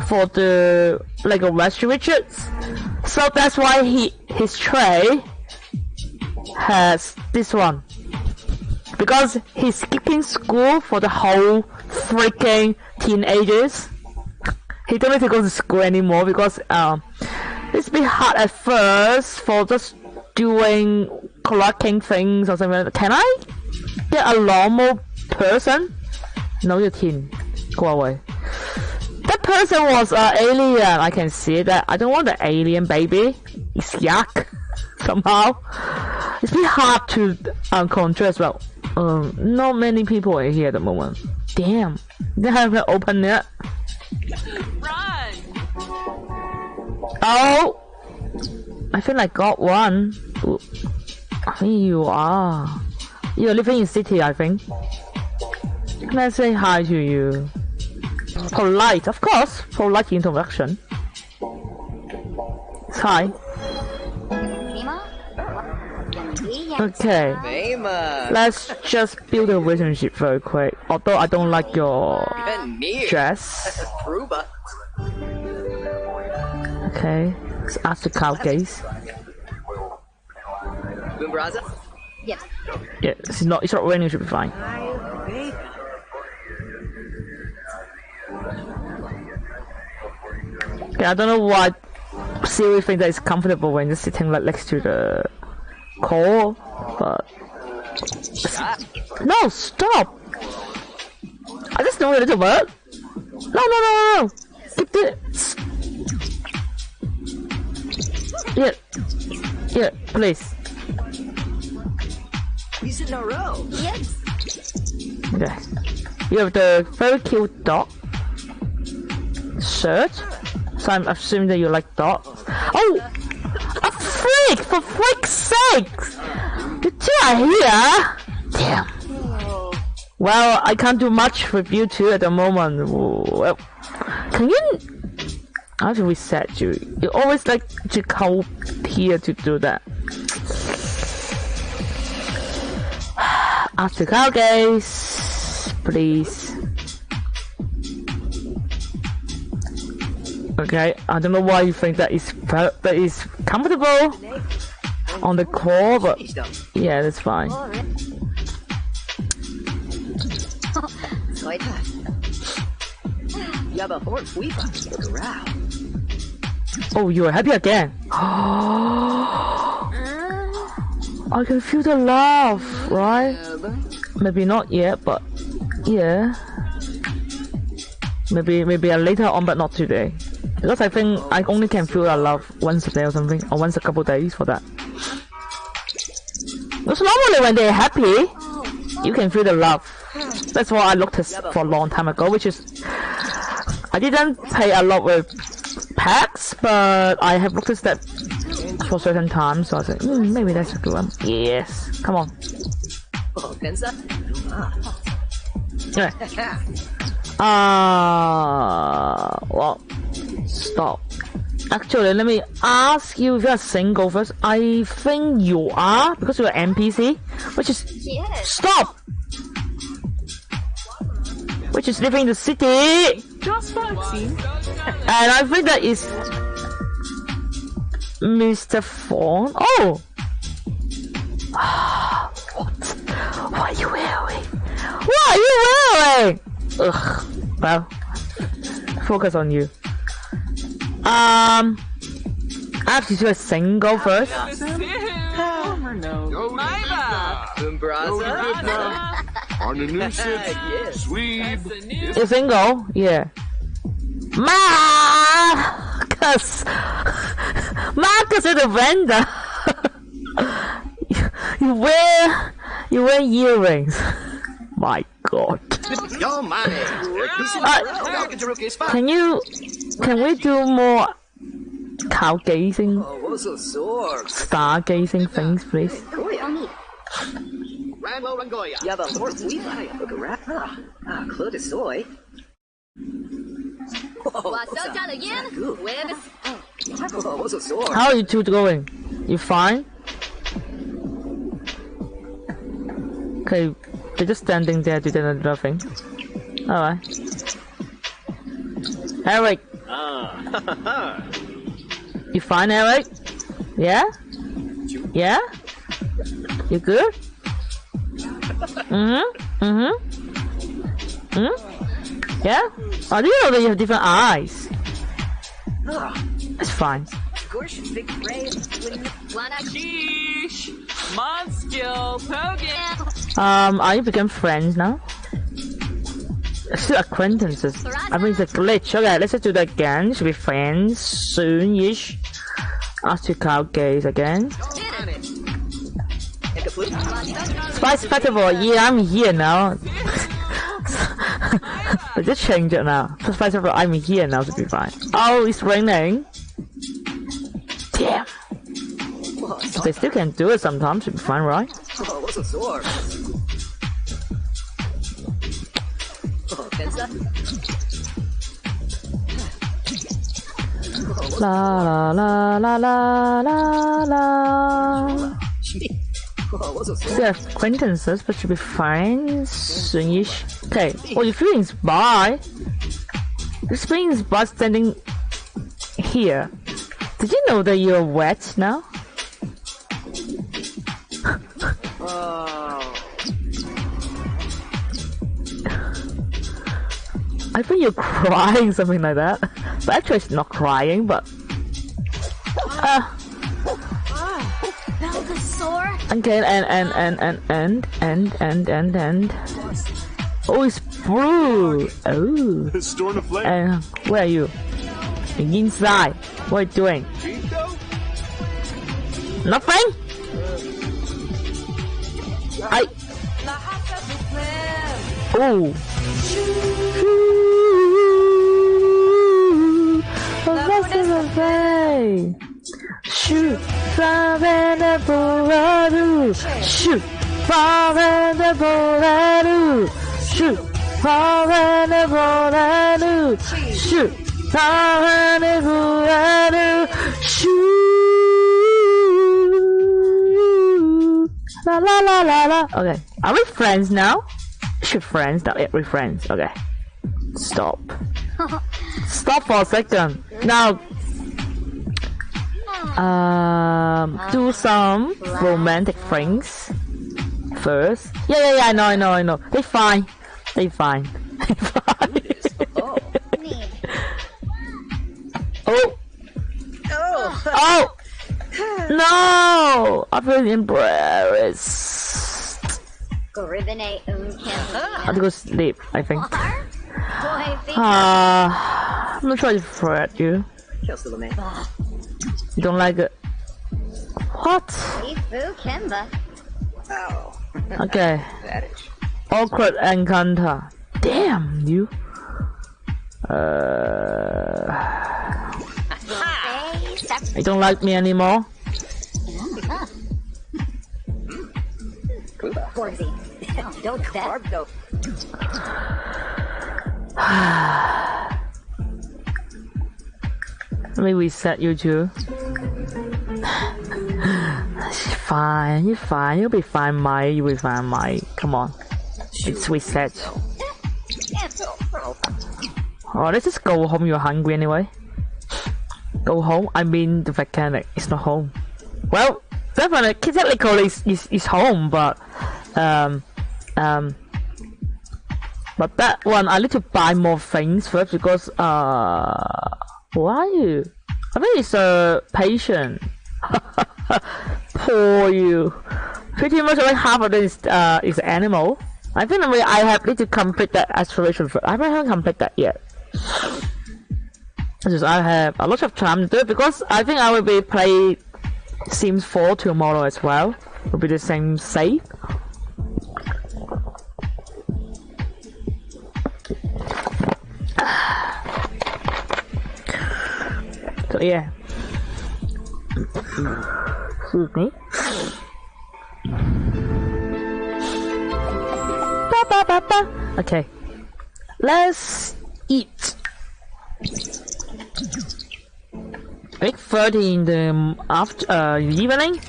for the like a West Richards, so that's why he his tray has this one because he's skipping school for the whole freaking teenagers. He don't need to go to school anymore because um, it's been hard at first for just doing collecting things or something like that. Can I get a normal person? No, you're teen. Go away. That person was an alien. I can see that. I don't want the alien baby. It's yuck. Somehow. It's bit hard to um, control as well. Um, not many people are here at the moment. Damn. They haven't opened it. Run. Oh. I feel like I got one. Here you are. You're living in city, I think. Let's say hi to you. Polite, of course. Polite interaction. It's hi. Okay. Let's just build a relationship very quick. Although I don't like your dress. Okay. Let's ask the cow gaze. Yes. Yeah, it's not. It's not raining. It should be fine. Yeah, I don't know why Siri thinks that it's comfortable when just sitting like next to the core, but no, stop! I just know a little bit. No, no, no, no, no! Keep it. Yeah, yeah, please. He's in a row. Yes. Okay. You have the very cute dog shirt. So I'm assuming that you like dogs. Oh, a freak! For freak's sakes! You two are here. Damn. Well, I can't do much with you two at the moment. Well, can you? How do we set you? You always like to come here to do that. After cow gaze, please. Okay, I don't know why you think that is that is comfortable on the core, but yeah, that's fine. Oh, you are happy again. I can feel the love, right? Maybe not yet, but yeah. Maybe maybe later on, but not today. Because I think I only can feel the love once a day or something, or once a couple of days for that. Because normally when they're happy, you can feel the love. That's why I looked this for a long time ago, which is... I didn't pay a lot with packs, but I have looked at that for certain times, so I said, mm, maybe that's a good one. Yes, come on. Anyway. Uh, well, stop. Actually, let me ask you if you're single first. I think you are, because you're an N P C, which is... Yes. Stop! Which is living in the city! Just foxy. And I think that is... Mister Fawn. Oh! What? What are you wearing? What are you wearing? Ugh. Well, focus on you. Um, I have to do a single first. You're single? Yeah. Marcus! Marcus is a vendor! you, you wear... You wear earrings. My god. Your money. Uh, can you... Can we do more... Cow gazing? Star gazing things, please? How are you two going? You fine? Okay, they're just standing there doing nothing. Alright. Eric! You fine, Eric? Yeah? Yeah? You good? Mm-hmm. Mm-hmm. Mm? Yeah? Oh, do you know that you have different eyes? It's fine. Um, are you become friends now? Still acquaintances. I mean, it's a glitch. Okay, let's just do that again. Should be friends soon-ish. Ask to cloud gaze again. Spice Festival. Yeah, I'm here now. I just changed it now. Spice Festival. I'm here now. Should be fine. Oh, it's raining. Damn. But they still can do it sometimes, it'll be fine, right? Oh, what's a sword? Oh, that? La la la la la la. They're acquaintances, but should be fine soonish. Okay, well, if you're inspired, this means by standing here. Did you know that you're wet now? Oh. I think you're crying, something like that. But actually, it's not crying, but. Uh. That was a sore. Okay, and and and and and and and and and. Oh, it's brew. Oh. And uh, where are you? Inside. What are you doing? Nothing. I. Oh. Shoot from the border, shoot from the border, shoot from the border, shoot from the border, shoot. La la la la la. Okay, are we friends now? Shoot, friends now. Yeah, we're friends. Okay, stop. Stop for a second. Now. Um, do some romantic things first. Yeah, yeah, yeah. I know, I know, I know. They fine. They fine. They fine. Oh. Oh. No. I feel embarrassed. I have to go sleep. I think. Ah, uh, I'm not trying to fret you. You don't like it. What? Okay. Awkward encounter. Damn you. Uh. You don't like me anymore. Let me reset you too. Fine, you're fine. You'll be fine, Mike. You'll be fine, Mike. Come on. It's reset. Oh, let's just go home. You're hungry anyway. Go home. I mean, the volcanic. It's not home. Well, definitely, technically, it's, it's, it's home, but. Um. Um. But that one, I need to buy more things first because. Uh. Why you? I think it's a uh, patient. Poor you. Pretty much like half of this uh, is animal. I think I, mean, I have need to complete that aspiration first. I haven't complete that yet. Just I have a lot of time to do it because I think I will be playing Sims four tomorrow as well. It will be the same save. So yeah. Excuse me. Ba, ba, ba, ba. Okay. Let's eat. eight thirty in the after uh, evening.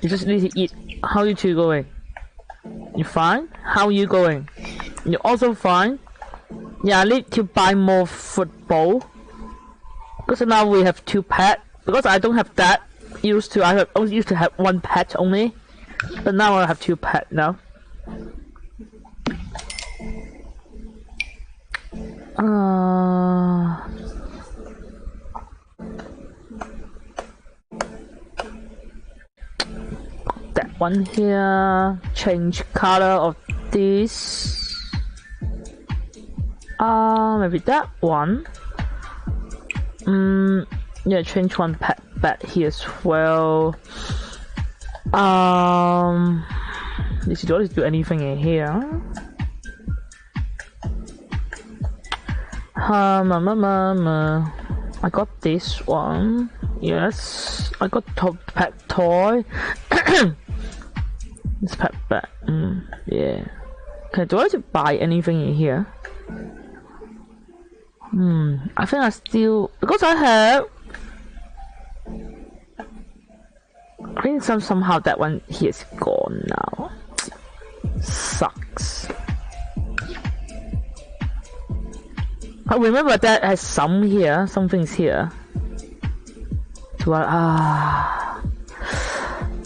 You just need to eat. How are you two going? You fine? How are you going? You're also fine. Yeah, I need to buy more football because now we have two pets. Because I don't have that used to, I have only used to have one pet only, but now I have two pets now. Uh... That one here, change color of this. Uh, maybe that one. Mm, yeah, change one pet back here as well. Um, this is always do anything in here. Um, I got this one. Yes, I got top pet toy. Let's pet back. Mm, yeah. Okay, do I have to buy anything in here? Hmm, I think I still, because I have, I think some somehow that one here is gone now. Sucks. I remember that has some here, something's here. Do I, ah,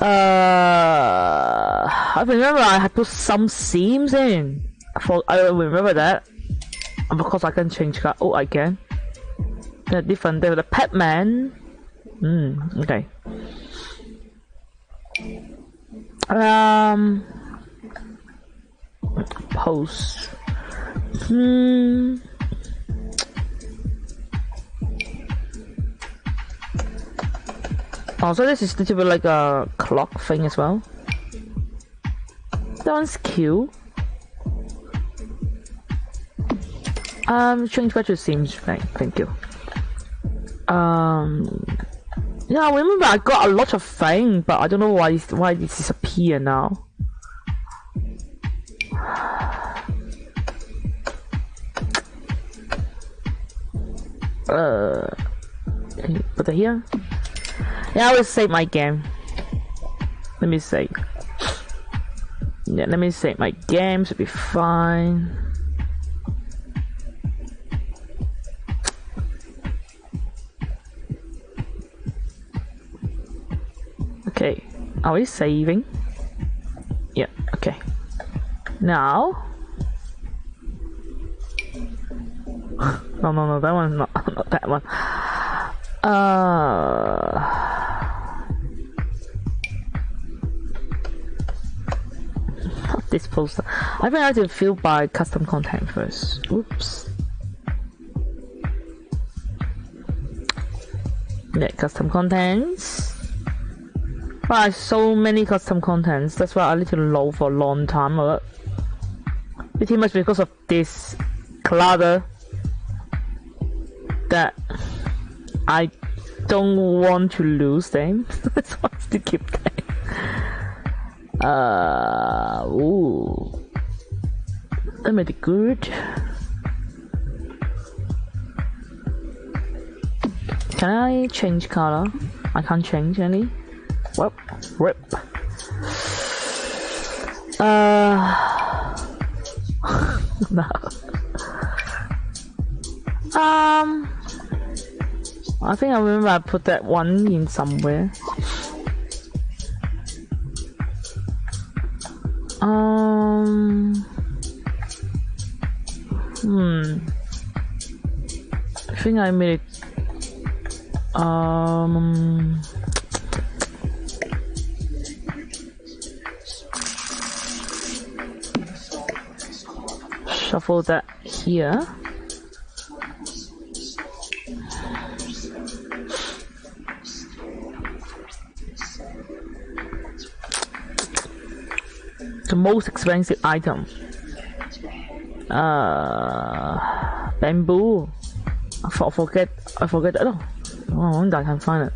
uh, uh, I remember I had put some seams in. I thought, I remember that. And because I can change that, oh I can. They're different, they're the Pac-Man. Hmm, okay. Um, post. Hmm. Also, this is literally like a clock thing as well. That one's cute. Um, change battery seems fine. Thank you. Um, yeah, I remember I got a lot of things, but I don't know why why this disappear now. Uh, can you put it here? Yeah, I will save my game. Let me save. Yeah, let me save my game, should be fine. Okay, are we saving? Yeah, okay. Now. no, no, no, that one's not, not that one. Uh. This poster. I think I have to fill by custom content first. Oops. Yeah, custom contents. But I have so many custom contents. That's why I need to load for a long time. But pretty much because of this clutter that I don't want to lose them. That's why I have to keep them. Uh, ooh. That made it good. Can I change color? I can't change any. Well, rip. Uh, no. Um, I think I remember I put that one in somewhere. Um. Hmm. I think I made it. Um. Shuffle that here. The most expensive item. Uh, bamboo. I forget. I forget. Oh, no. Oh, I can't find it.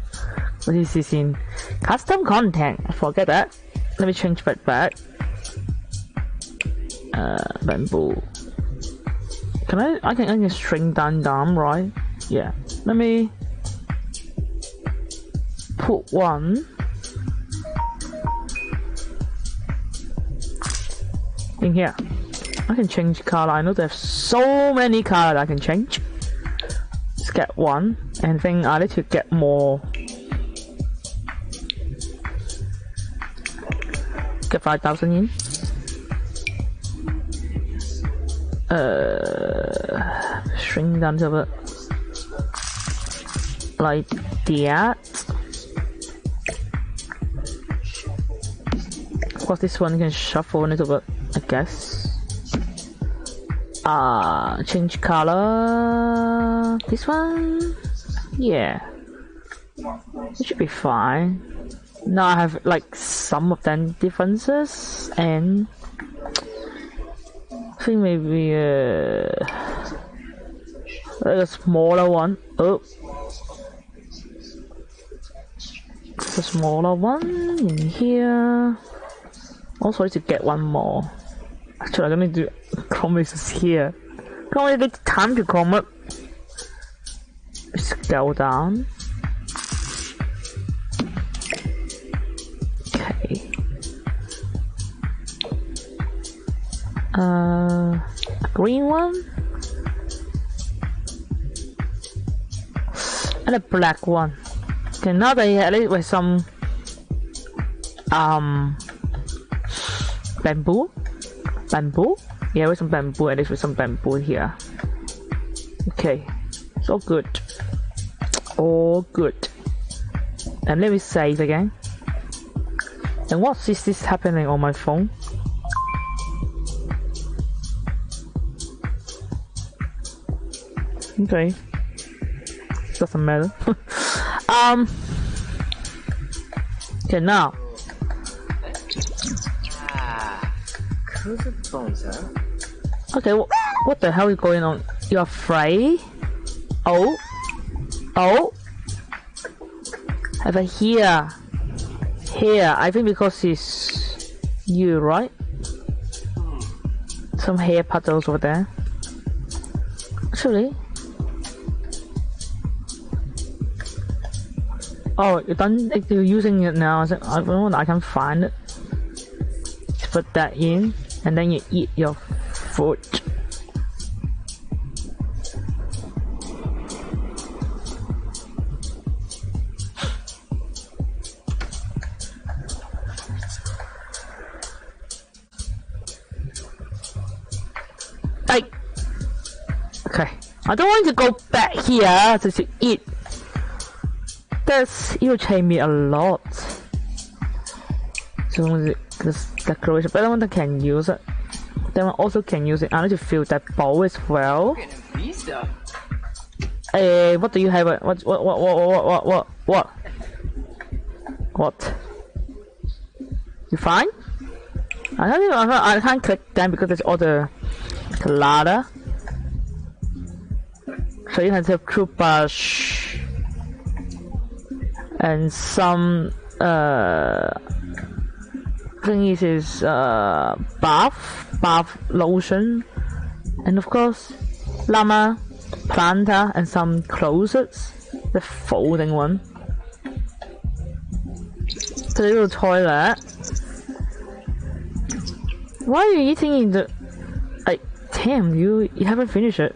What is this in? Custom content. I forget that. Let me change that back. Uh, bamboo. Can I? I can. I can string down down right. Yeah. Let me put one. In here, I can change color. I know there's so many colors I can change. Let's get one, and then I need to get more. Get five thousand in. Uh, shrink down to a bit like that. Of course, this one can shuffle a little bit. I guess. Ah, uh, change color. This one? Yeah. It should be fine. Now I have like some of them differences and I think maybe uh, like a smaller one. Oh. the smaller one in here. Also, I need to get one more. Actually, I don't need to convert this here. It only takes time to convert. Scale down. Okay. Uh, green one and a black one. Okay, now they at least with some um bamboo, bamboo. Yeah, with some bamboo. At least with some bamboo here. Okay, it's all good. All good. And let me save again. And what is this happening on my phone? Okay, doesn't matter. um. Okay, now. Okay, wh what the hell is going on? You're afraid? Oh. Oh, have I here? Here, I think because it's you, right? Some hair petals over there. Actually, oh, you done? You're using it now. I don't know. I can find it. Put that in, and then you eat your food. I don't want to go back here to, to eat. That's irritating me a lot. So this decoration, but I don't think I can use it. Then I also can use it. I need to fill that bowl as well. Hey, what do you have? What? What? What? What? What? What? What? What? You fine? I can't. Even, I can't click them because there's all the ladder. So you can have toothbrush and some uh thing is uh bath bath lotion, and of course llama, planta, and some closets, the folding one, the little toilet. Why are you eating in the like damn you you haven't finished it?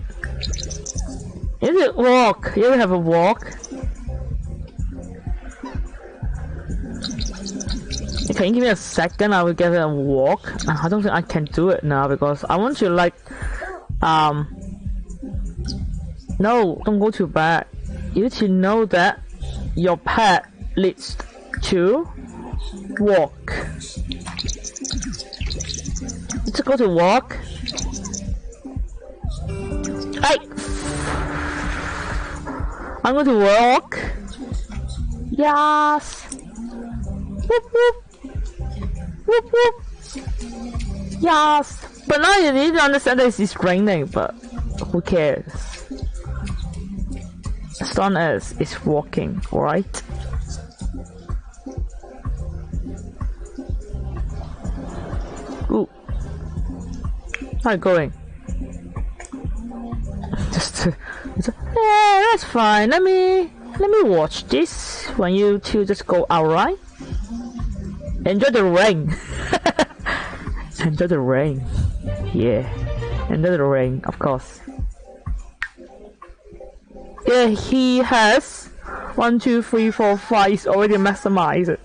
Is it walk? You have a walk. Can you give me a second? I will give it a walk. I don't think I can do it now because I want to like, um. No, don't go to bed. You need to know that your pet leads to walk. Let's go to walk. Hey. I'm going to walk. Yes. Whoop whoop. Whoop whoop. Yes. But now you need to understand that it's raining, but who cares? As long as it's walking, alright? Ooh. How are you going? Just to yeah, that's fine. Let me let me watch this when you two just go out, right? Enjoy the rain. Enjoy the rain. Yeah. Enjoy the rain, of course. Yeah, he has one, two, three, four, five. He's already maximized.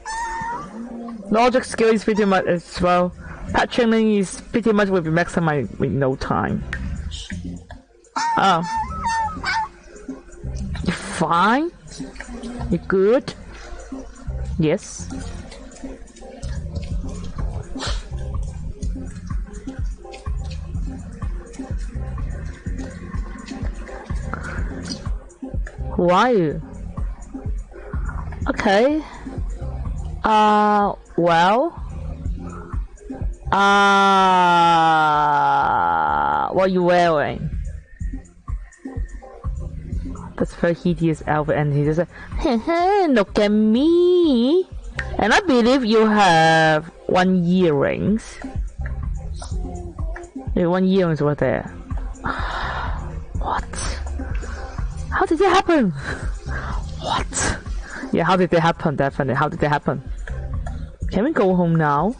Logic skill is pretty much as well. Pet training is pretty much will be maximized with no time. Oh. You're fine? You're good? Yes. Who are you? Okay. Uh, well. Uh, what are you wearing? This very hideous outfit, and he just like, hey, hey, look at me. And I believe you have one earrings. Yeah, one earrings were there. What? How did it happen? What? Yeah, how did it happen? Definitely, how did it happen? Can we go home now?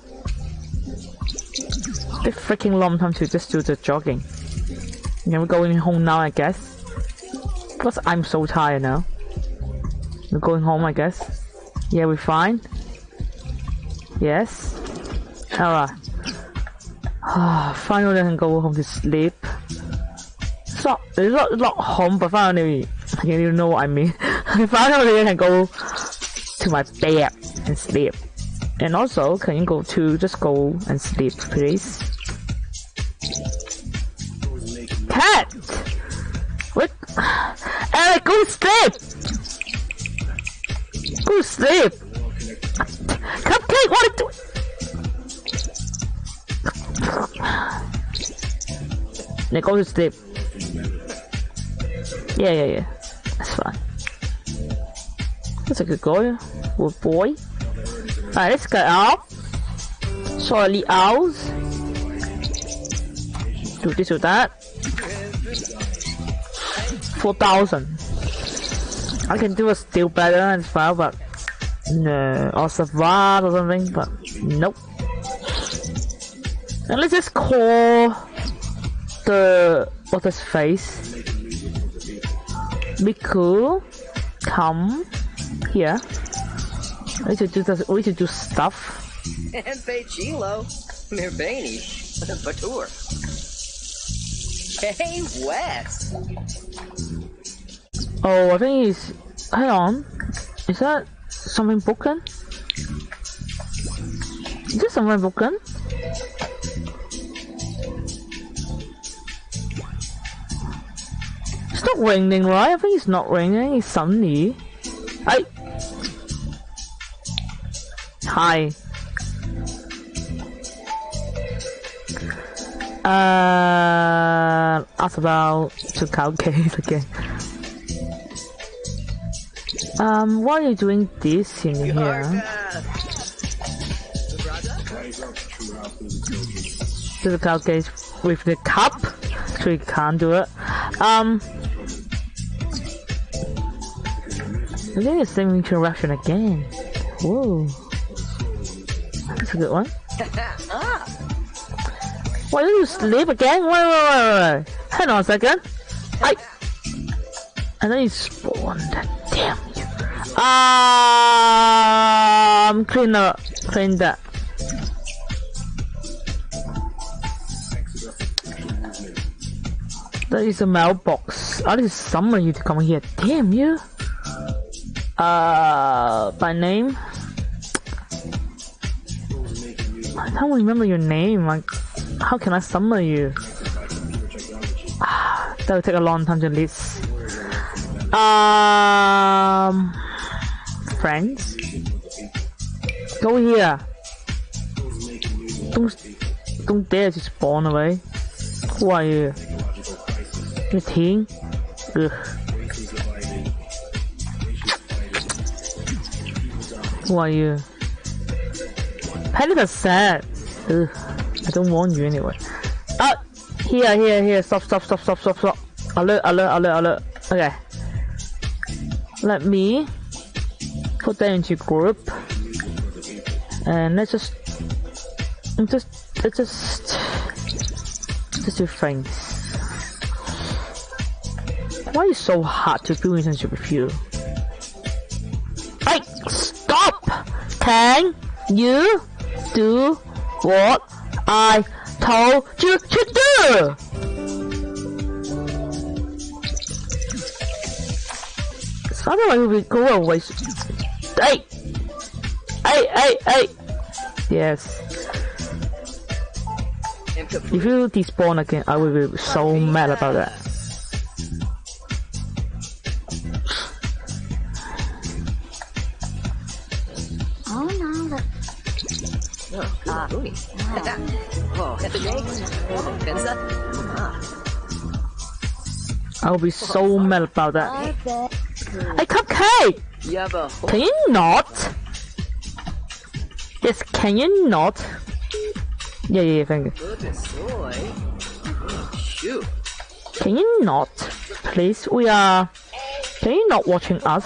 It's a freaking long time to just do the jogging. Can we go home now? I guess. Because I'm so tired now. We're going home, I guess. Yeah, we're fine. Yes. Alright. Ah, finally I can go home to sleep. It's not, it's not, it's not home, but finally, you know what I mean. Finally I can go to my bed and sleep. And also, can you go to, just go and sleep, please? Cat! What? Eric, go to sleep! Go to sleep! Cupcake, what do? Now go to sleep. Yeah, yeah, yeah. That's fine. That's a good girl. Good boy. Alright, let's get out. Sorry, out. Do this or that. four thousand. I can do a still better as well, but no, or survive or something, but nope. And let's just call the what's his face? Riku, come here. We should do this, we should do stuff. And Bejilo, Mirbani, Batur. Hey, West. Oh, I think he's. Hang on. Is that something broken? Is there something broken? It's not raining, right? I think it's not raining. It's sunny. I. Hi. Uh, ask about to cupcake again. Um, why are you doing this in here? To the cupcake with the cup, so you can't do it. Um, I think it's the same interaction again. Whoa. That's a good one. Why do you sleep again? Wait, wait, wait, wait. Hang on a second. I. And then you spawned. Damn you. Um. Clean that. Clean that. That is a mailbox. I just summon you to come here. Damn you. Uh. By name. I don't remember your name, like, how can I summon you? Ah, that'll take a long time to list. Um, friends? Go here! Don't, don't dare to spawn away. Who are you? Your team? Ugh. Who are you? Panic is sad. Ugh, I don't want you anyway. Ah, here, here, here. Stop, stop, stop, stop, stop, stop. Alert, alert, alert, alert. Okay. Let me put that into group, and let's just, just, let's just, just do things. Why is it so hard to do relationship with you? Hey, stop, Kang. You. Do what I told you to do! Otherwise we go away. Hey! Hey, hey, hey! Yes. If you despawn again, I will be so mad about that. I'll be so mad about that. A cupcake! Yeah, but can you not? Yes, can you not? Yeah, yeah, yeah, thank you. Can you not? Please, we are... Can you not watching us?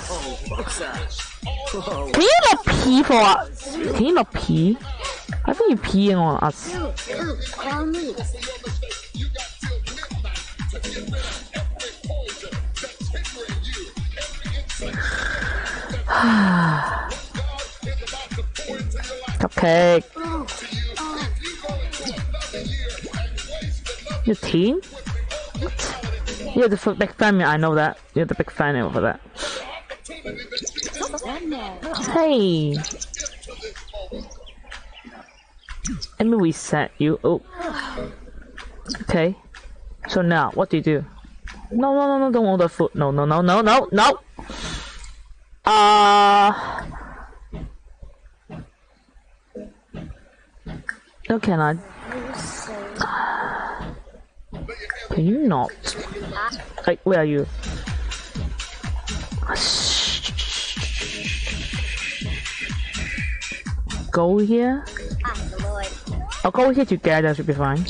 Can you not pee for us? Can you not pee? I think you're peeing on us. Cupcake. Your team? What? You're the big family, I know that. You're the big fan over that. Hey! Let me reset you. Oh. Okay. So now, what do you do? No, no, no, no, don't order food. No, no, no, no, no, no! Uh... No, can I? Can you not? Like, where are you? Go here? I'll go here together, should be fine.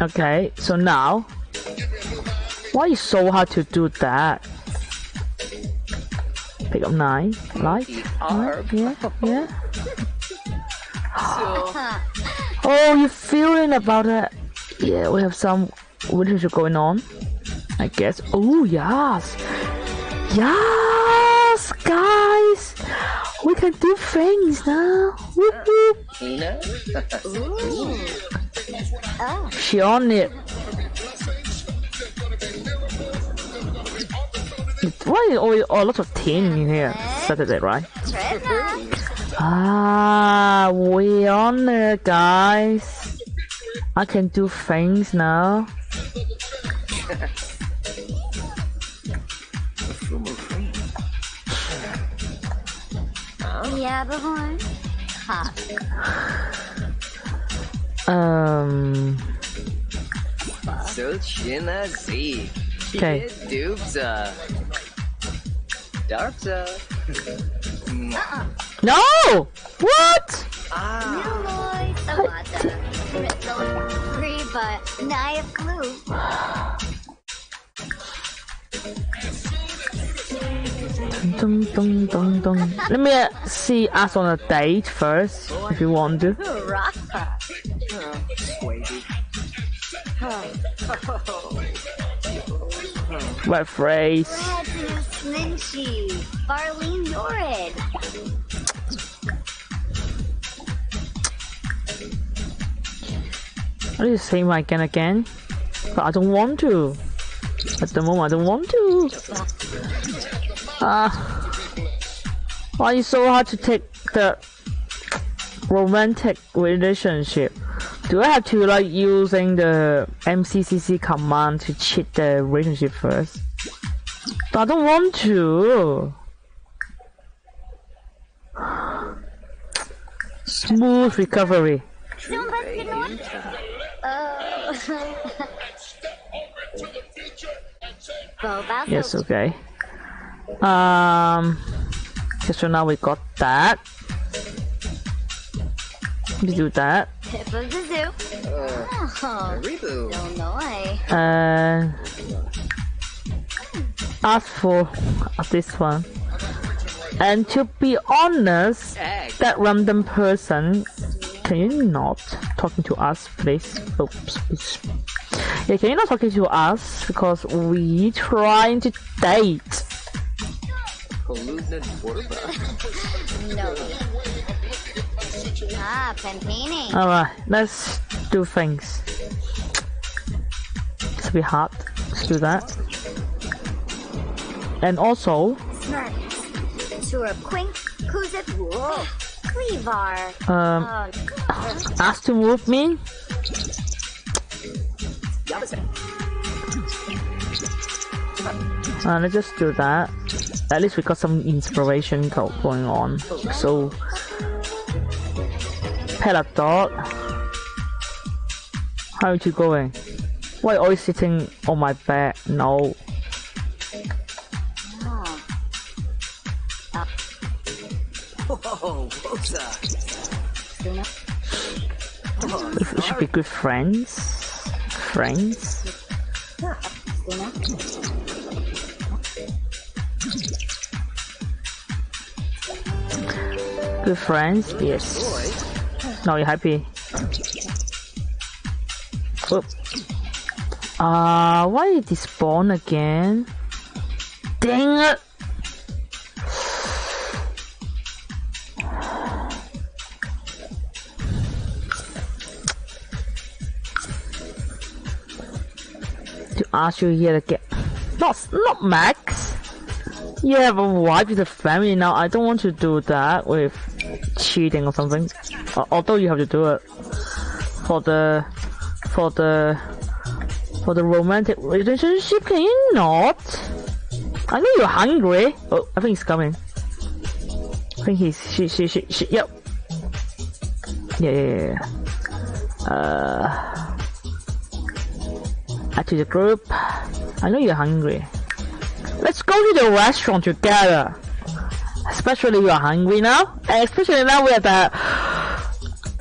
Okay, so now... Why is it so hard to do that? Pick up nine, like, right, yeah, yeah. Oh, you're feeling about it. Yeah, we have some literature going on, I guess. Oh, yes. Yes, guys. We can do things now. Whoop, whoop. Oh. She on it. Why is always a lot of team in here? Saturday, right? Ah, we on it, guys. I can do things now. Yeah, but um. So China Z. Okay. Uh-uh. No! What? Ah. Dun, dun, dun, dun. Let me uh, see us on a date first, if you want to. What phrase? I'll just say my again again. But I don't want to. At the moment I don't want to. Ah, uh, why is it so hard to take the romantic relationship? Do I have to like using the M C C C command to cheat the relationship first? But I don't want to. Smooth recovery. Yes, okay. Um. Okay, so now we got that. Let's do that. Tip of the zoo. Uh, oh, don't know why. Uh, ask for this one. And to be honest, that random person, can you not talking to us, please? Oops. Oops. Yeah, can you not talking to us because we trying to date? No. Ah, Pantini. Alright, let's do things. It's a bit hard. Let's do that. And also. Smart. Um, ask to move me. Uh, let's just do that. At least we got some inspiration going on. So, Peladot, how are you going? Why are you sitting on my bed? No. Oh. Uh. Whoa, what's that? We should be good friends. Friends. Good friends, yes. Now you're happy. Oop. Uh, why did he spawn again? Dang it! To ask you here again. Not, not Max! Yeah, but why with the family now? I don't want to do that with cheating or something. Uh, although you have to do it. For the... For the... For the romantic relationship, can you not? I know you're hungry. Oh, I think he's coming. I think he's she she she she. Yep. Yeah yeah yeah. Uh. Add to the group. I know you're hungry. Let's go to the restaurant together. Especially you're hungry now. And especially now we're at a,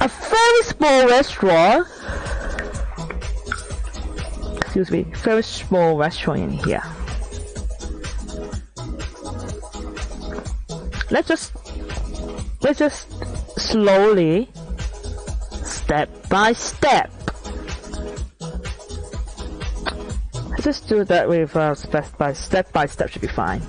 a very small restaurant. Excuse me, very small restaurant in here. Let's just, let's just slowly, step by step. Let's just do that with uh, step by step by step should be fine.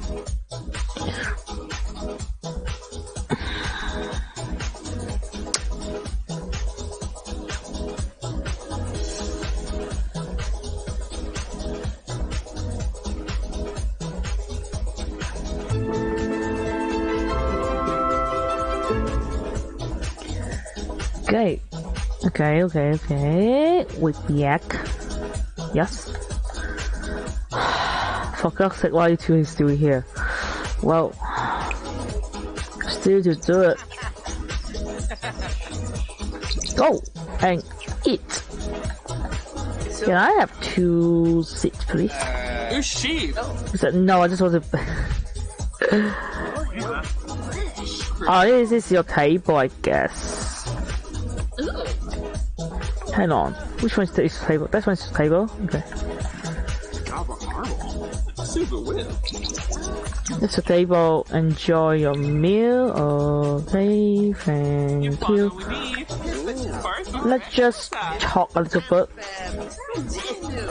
Okay, okay, okay, okay. With the egg. Yes. For God's sake, why are you two still here? Well, still to do it. Go and eat. Can I have two seats, please? Who's she? No, I just want to. Oh, this is your table, I guess. Hang on, which one's the table? That one's the table? Okay. It's a table, enjoy your meal, okay, thank you. Let's just talk a little bit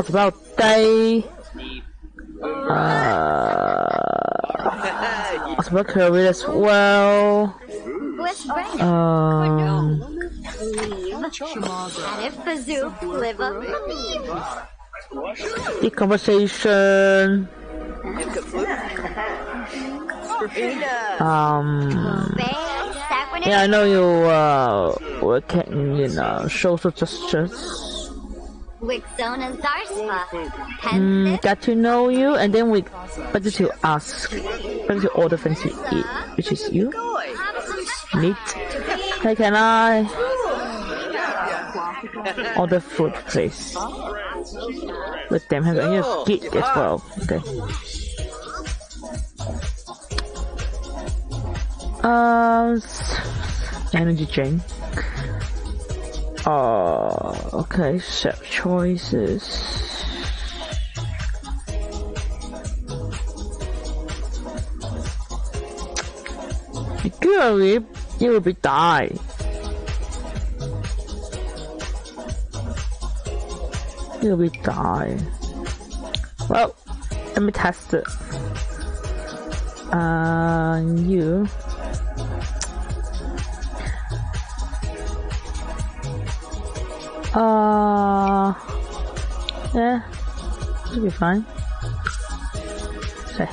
about day. Uh, about career as well. Um, the conversation. Um. Yeah, I know you uh working in uh social justice. Mm, got to know you, and then we better to ask, better to order things you eat, which is you. Meat. Hey, can I order food, please? With them having a gig as well. Okay. Uh, energy drink. Oh, okay. Set choices. Clearly, you will be die. You will be die. Well, let me test it. Uh, you. Uh, yeah, should be fine. Okay.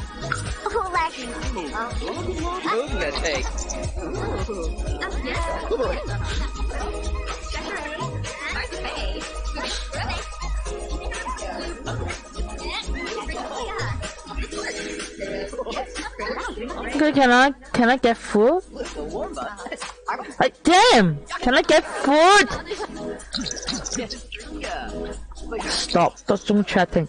Okay, can I can I get food? Like, damn! Can I get food? Stop! Stop chatting.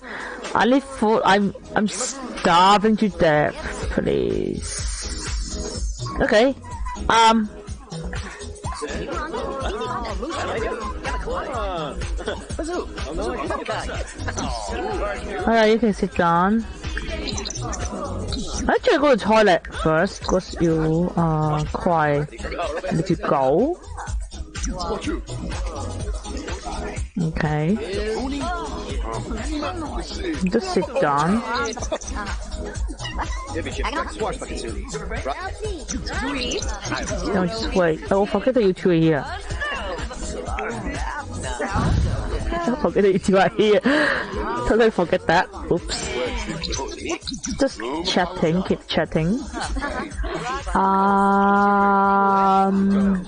I live for. I'm. I'm starving to death. Please. Okay. Um. Alright, you can sit down. I actually go to the toilet first, cause you are quite little go. Okay. Just sit down. No, just wait. Oh, forget that you two are here. Don't forget that you two are here. Totally forget that. Oops. Just chatting, keep chatting. Um,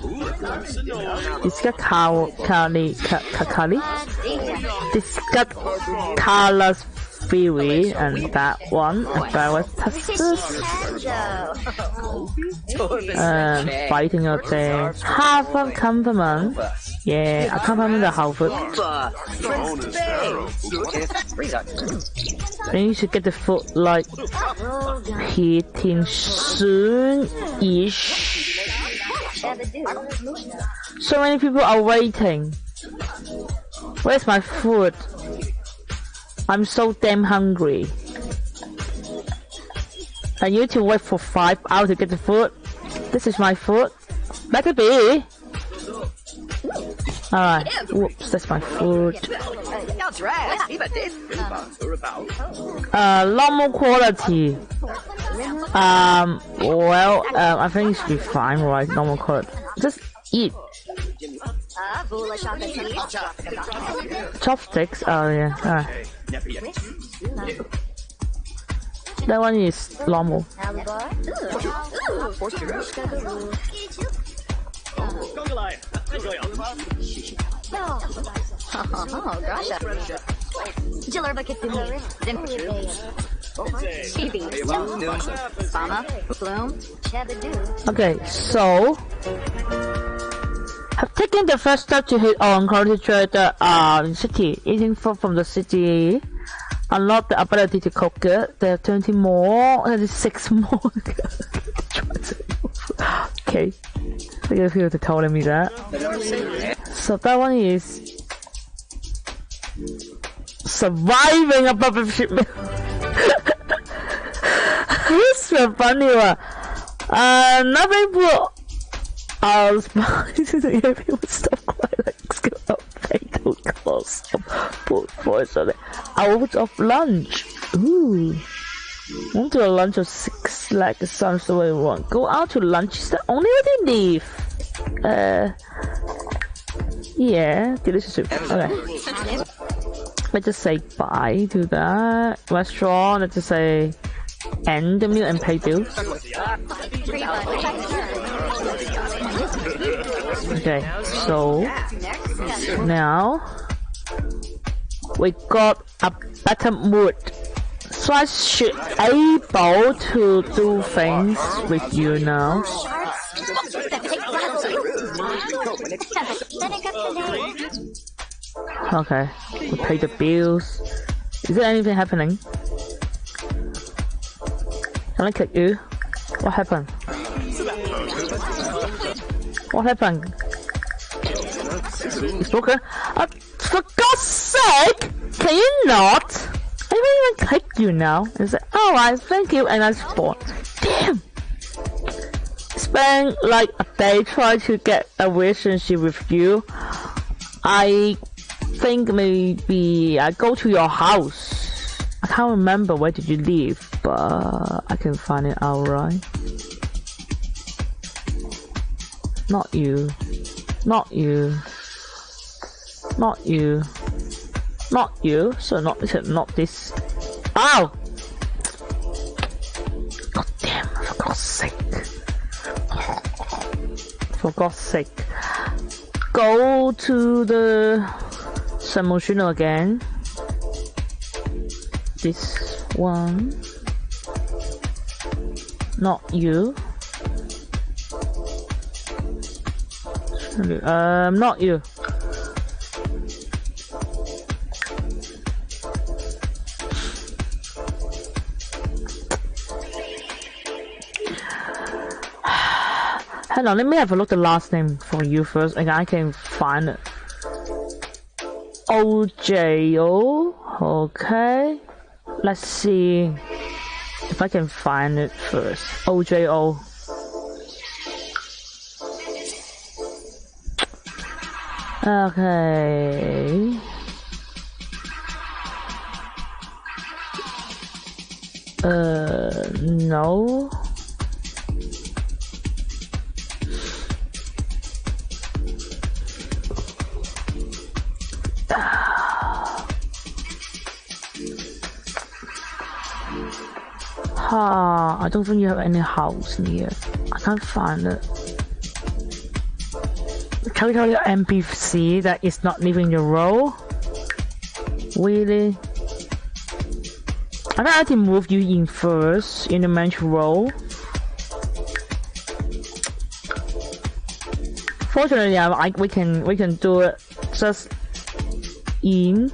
discuss how Kali, Kakali, discuss Carla's theory and that one about Texas. Um, fighting out there. Have fun, come for man. Yeah, I can't remember how food. And you should get the food like hitting soon-ish. So many people are waiting. Where's my food? I'm so damn hungry. And you need to wait for five hours to get the food. This is my food. Better be. Alright, whoops, that's my food. Uh, lot more quality. Um, well, um, I think it should be fine, right? Normal quality. Just eat. Chopsticks? Oh, yeah, alright. That one is normal. Okay, so I've taken the first step to hit on concentrate the uh, city, eating food from the city. Unlock the ability to cook it. There are twenty more, there are six more. Okay. I guess you were telling me that. So that one is surviving a public meal. This is funny one. Uh, nothing will. I was buying to the air people stop quite like skill fatal cost of food voice on it. Out of lunch. Ooh. Went to a lunch of six, like it sounds the way we want. Go out to lunch is the only way they leave. Uh, yeah, delicious soup. Okay. Let's just say bye to that restaurant. Let's just say end the meal and pay bills. Okay, so now we got a better mood. So I should able to do things with you now. Okay, we pay the bills. Is there anything happening? Can I click you? What happened? What happened? It's broken. Uh, for God's sake, can you not? I didn't even click you now. It's like, alright, thank you, and I spawned. Damn! Spend like a day trying to get a relationship with you. I think maybe I go to your house. I can't remember where did you live, but I can find it out, right? Not you. Not you. Not you. Not you, so not so not this. Ow! God damn, for God's sake. For God's sake. Go to the Samoshino again. This one. Not you. Um, not you. Hold on, let me have a look at the last name for you first, and I can find it. O J O, okay. Let's see if I can find it first. O J O. Okay. Uh, no. Ah, I don't think you have any house in here. I can't find it. Can we tell your N P C that is not leaving your role? Really? I thought I can move you in first in the mentor role. Fortunately, I, I, we can we can do it just in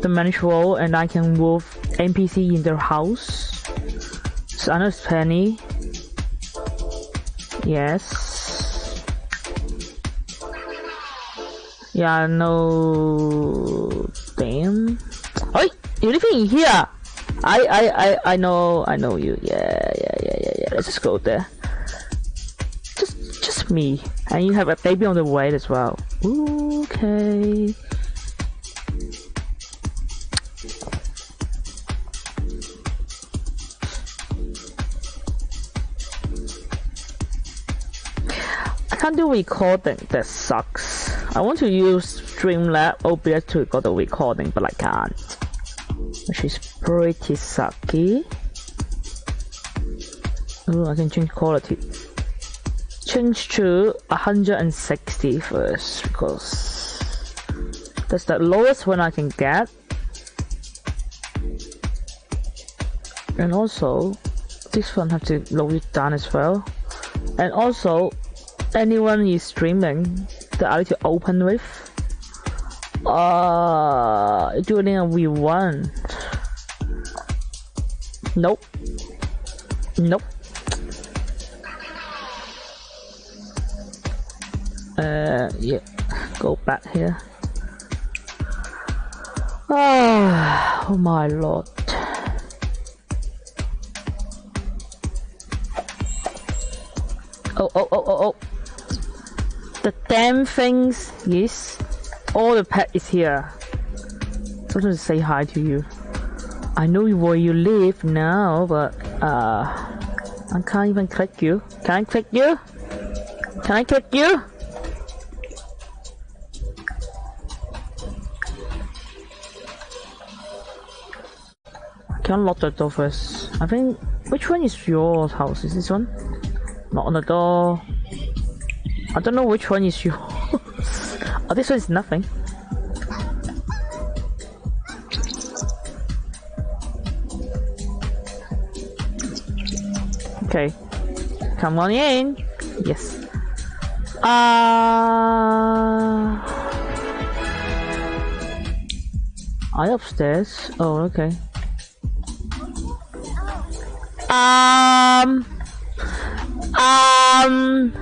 the mentor role, and I can move N P C in their house. So I know it's Penny. Yes. Yeah, no. Damn. Oh, you're living here. I, I, I, I know, I know you. Yeah, yeah, yeah, yeah, yeah. Let's just go there. Just, just me. And you have a baby on the way as well. Okay. Can't do recording, that sucks. I want to use Streamlab O B S to record the recording, but I can't. Which is pretty sucky. Ooh, I can change quality. Change to one hundred sixty first, because that's the lowest one I can get. And also, this one have to lower it down as well. And also, anyone is streaming that I need to open with, uh, do it we want. Nope. Nope. Uh, yeah. Go back here. Oh, oh my lord. Oh, oh, oh, oh, oh. The damn things, yes. All the pet is here. I want to say hi to you. I know where you live now, but uh, I can't even click you. Can I click you? Can I click you? I can't lock the door first. I think, which one is your house? Is this one? Not on the door. I don't know which one is yours. Oh, this one is nothing. Okay. Come on in. Yes. Uh... Are you upstairs? Oh, okay. Um... Um...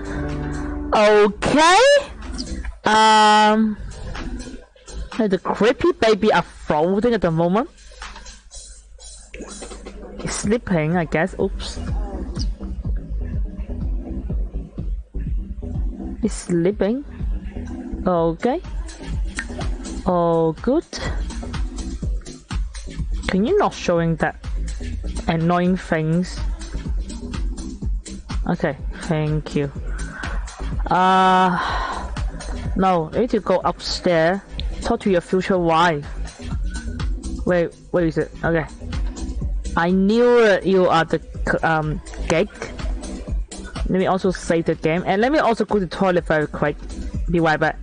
Okay. Um. The creepy baby are folding at the moment. It's sleeping, I guess. Oops. It's sleeping. Okay. Oh, good. Can you not showing that annoying things? Okay. Thank you. Uh, no, you need to go upstairs, talk to your future wife. Wait, where is it? Okay. I knew it, you are the um, geek. Let me also save the game, and let me also go to the toilet very quick. Be right back.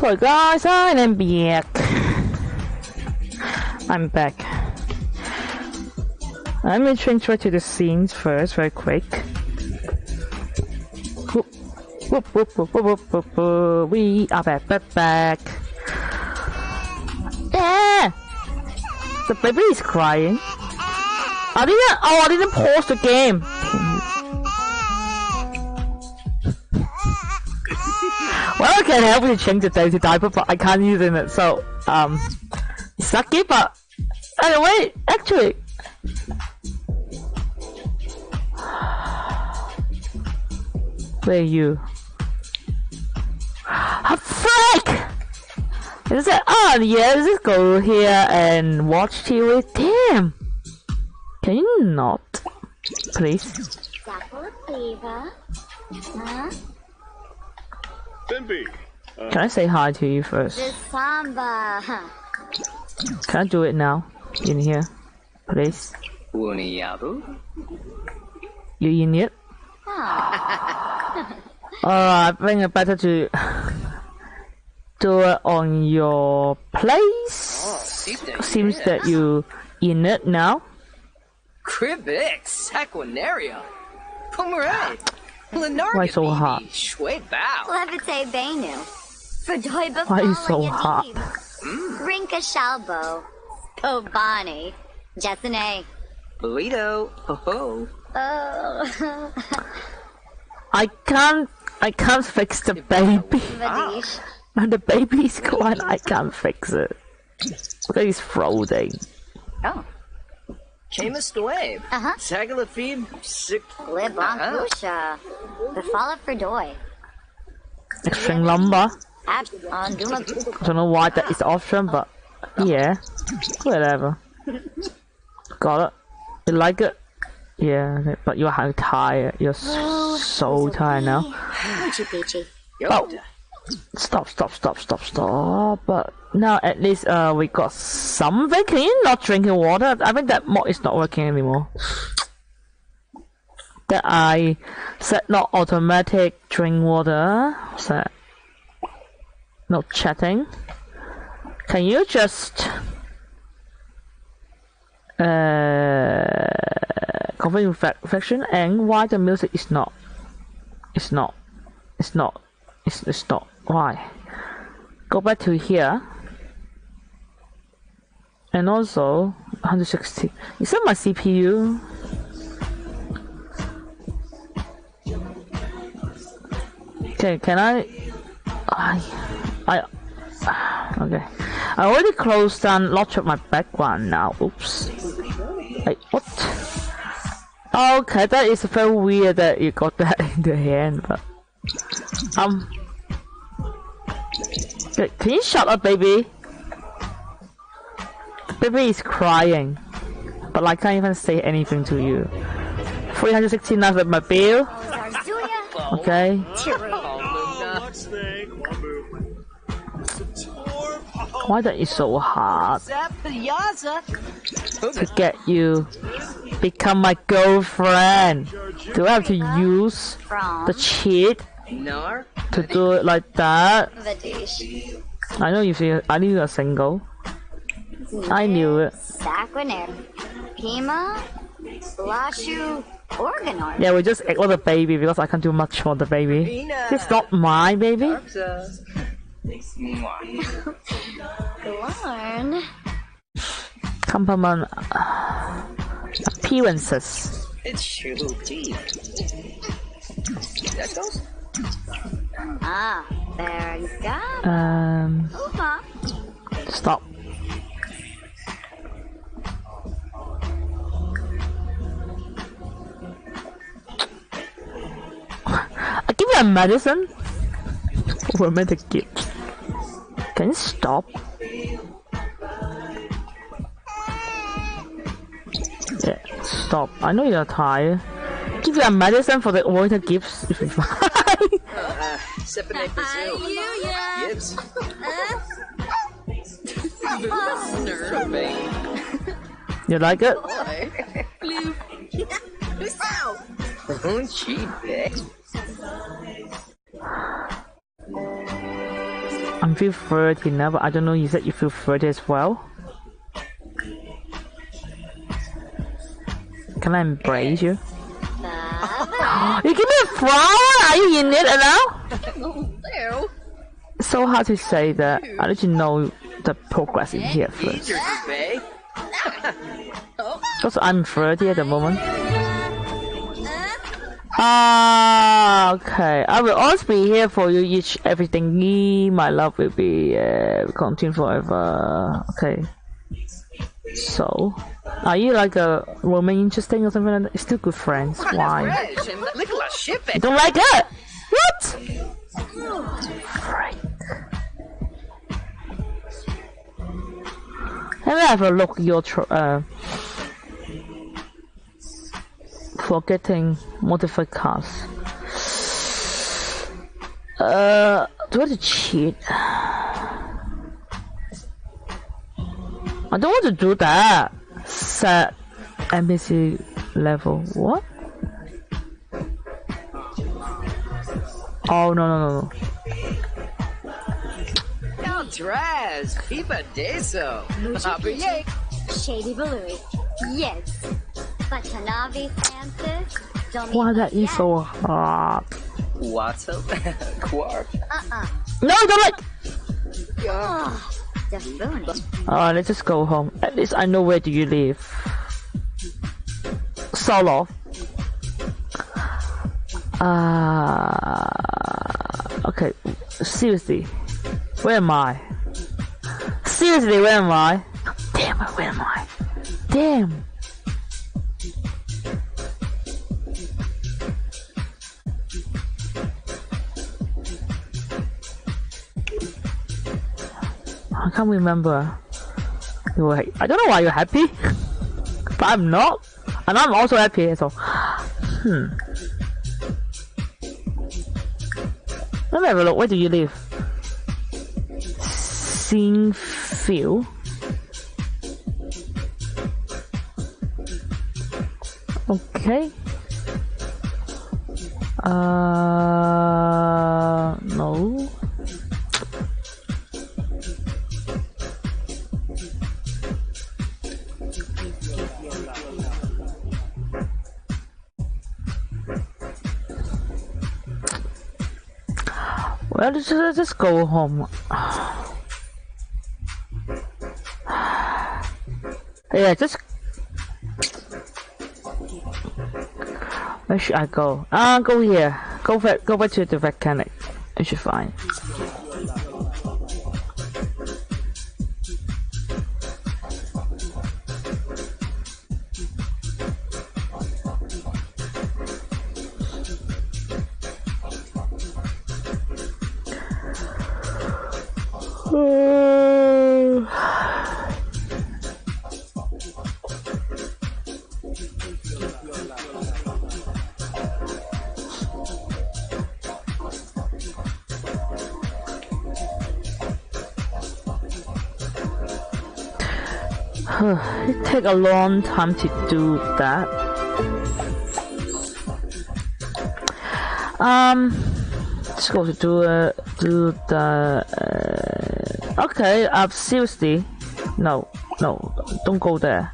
Hello guys, I am back. I'm back. I'm going to try to the scenes first, very quick. Whoop, whoop, whoop, whoop, whoop, whoop, whoop. We are back, back, back. Yeah! The baby is crying. I didn't. Oh, I didn't pause the game. Well, I can help you change the day to diaper, but I can't use it, so, um, it's sucky, but, anyway, actually. Where are you? Oh, fuck! Is it on? Yeah, just go here and watch T V. Damn! Can you not? Please? Huh? Can I say hi to you first? Samba. Can I do it now? In here, please. You in it? Oh, I think it's better to do it on your place. Oh, seems is. That you in it now. Cribbix, Sequinaria, Pomeray. Why so hot? Why you so hot? Rinka Shalbo, Kobani, Jessene, Burrito, ho ho. I can't, I can't fix the baby. And the baby's crying. I can't fix it. Look at his throating. Oh. Seamus Dwayne, uh-huh. Sagalafib, Sick Leblanc Lucia, the Fala Ferdoy. Extreme lumber. I don't know why that is option, but yeah, whatever. Got it. You like it? Yeah, but you're tired. You're so tired now. Oh, stop, stop, stop, stop, stop. But now at least uh, we got something. Can you not drinking water? I think that mod is not working anymore. That I set not automatic drink water. Set no chatting. Can you just uh confirm reflection and why the music is not? It's not. It's not. It's it's not. Why? Go back to here. And also, one hundred sixty. Is that my C P U? Okay, can I? I, I, okay. I already closed down lots of my background now. Oops. Wait, what? Okay, that is very weird that you got that in the hand, but um. Okay, can you shut up, baby? Baby is crying, but I can't even say anything to you. three hundred sixty-nine with my bill. Okay. Why that is so hard to get you become my girlfriend? Do I have to use the cheat to do it like that? I know you feel. I knew you are single. I knew it. Yeah, we just ate all the baby because I can't do much for the baby. It's not my baby. Compliment appearances. Ah, there you go. Um, stop. I give you a medicine. Romantic gift. Can you stop? Yeah, stop. I know you're tired. Give you a medicine for the romantic gifts. If you find. You like it? Don't cheat, bitch. I'm feel thirty now, but I don't know, you said you feel thirty as well? Can I embrace you? You give me a flower? Are you in it now? No. So hard to say that. I need to know the progress in here first. Also, I'm thirty at the moment. Ah, okay. I will always be here for you. Each everything. My love will be uh, continue forever. Okay. So, are you like a woman interesting or something? Like that? Still good friends. Why? You don't like it? What? Right. Let me have a look. Your tr uh, forgetting modified cars. Uh, do I have to cheat? I don't want to do that. Set N P C level. What? Oh no no no no. Don't trash. Pipa deso. Shady Baloo. Yes. But Tanabe answer. Why that is so hard? What's up? Quark. Uh uh. No, don't like. Oh. Alright, let's just go home. At least I know where do you live. Solo. Uh, okay, seriously. Where am I? Seriously, where am I? Damn, where am I? Damn. I can't remember. Wait, I don't know why you're happy, but I'm not, and I'm also happy. So, hmm. Let me have a look. Where do you live? Sinfield. Okay. Uh, no. Well, let's just, just go home. Yeah, just... Where should I go? Ah, uh, go here. Go back, go back to the mechanic. It should fine. It takes a long time to do that. Um, let's go to do uh, do the. Uh, okay, uh, seriously, no, no, don't go there.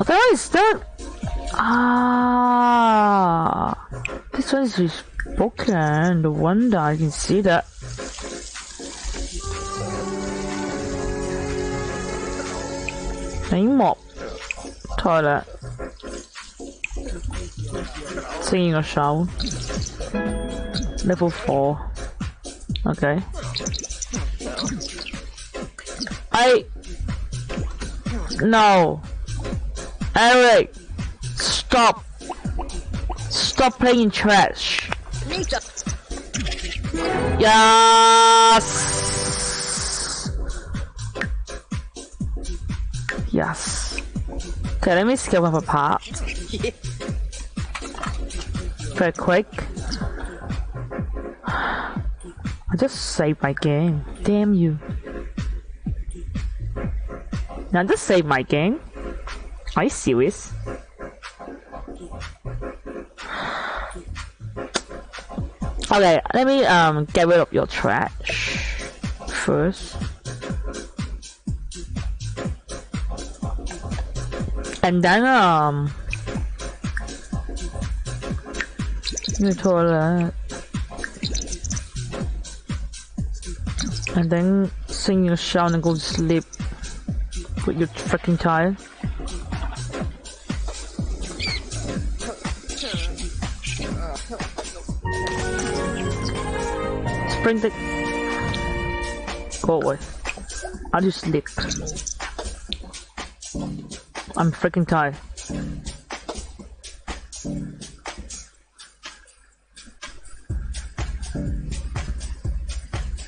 Okay, what is that? Ah, this one is broken. No wonder I can see that. Name up toilet singing a shout level four. Okay, I no Eric, stop stop playing trash. Yes. Yes. Okay, let me skip up a part. Very quick. I just saved my game. Damn you. Now just save my game. Are you serious? Okay, let me um get rid of your trash. first and then um the toilet and then sing your song and go to sleep with your freaking child. Spring the go away. I'll just sleep. I'm freaking tired.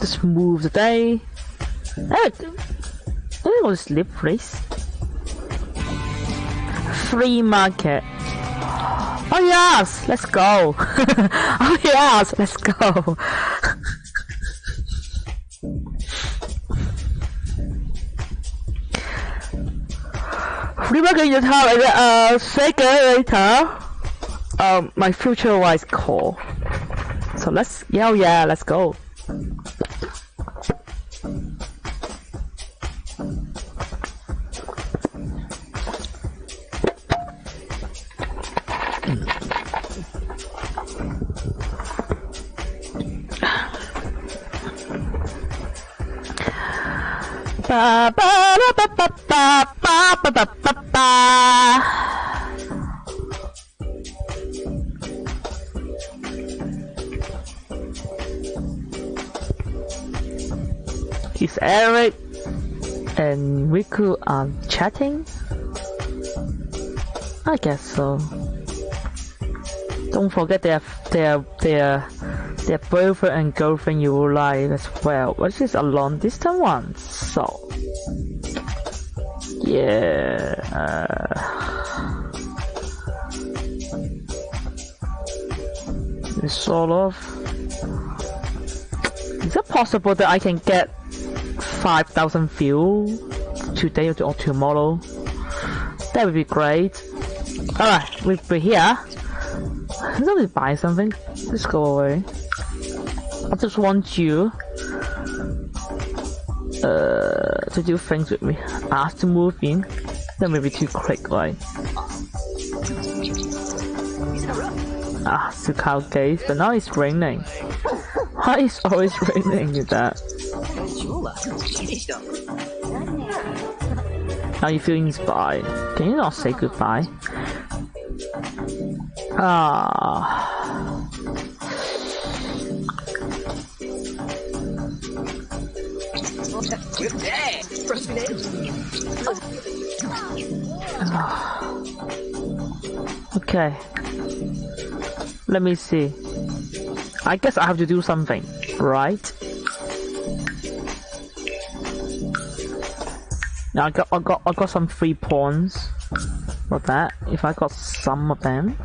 Just move the day. Hey, don't you want to sleep, please? Free market. Oh yes, let's go. Oh yes, let's go. Free market in your town and uh, second later. Um, my future wise call. So let's yeah yeah let's go. Ba ba ba ba ba ba ba ba ba ba. He's Eric and Riku are chatting. I guess so. Don't forget their their their their boyfriend and girlfriend you will like as well. Well, this is a long distance one, so. Yeah. Uh, sort of. Is it possible that I can get five thousand views today or tomorrow? That would be great. All right, we'll be here. Let me buy something. Just go away. I just want you. Uh, to do things with me. Ask to move in. That may be too quick, right? Ah, to cold days, but now it's raining. Why is always raining with that? Now you feel inspired. Can you not say goodbye? Ah. Okay, let me see. I guess I have to do something, right? Now I got, I got, I got some free pawns. What that? If I got some of them.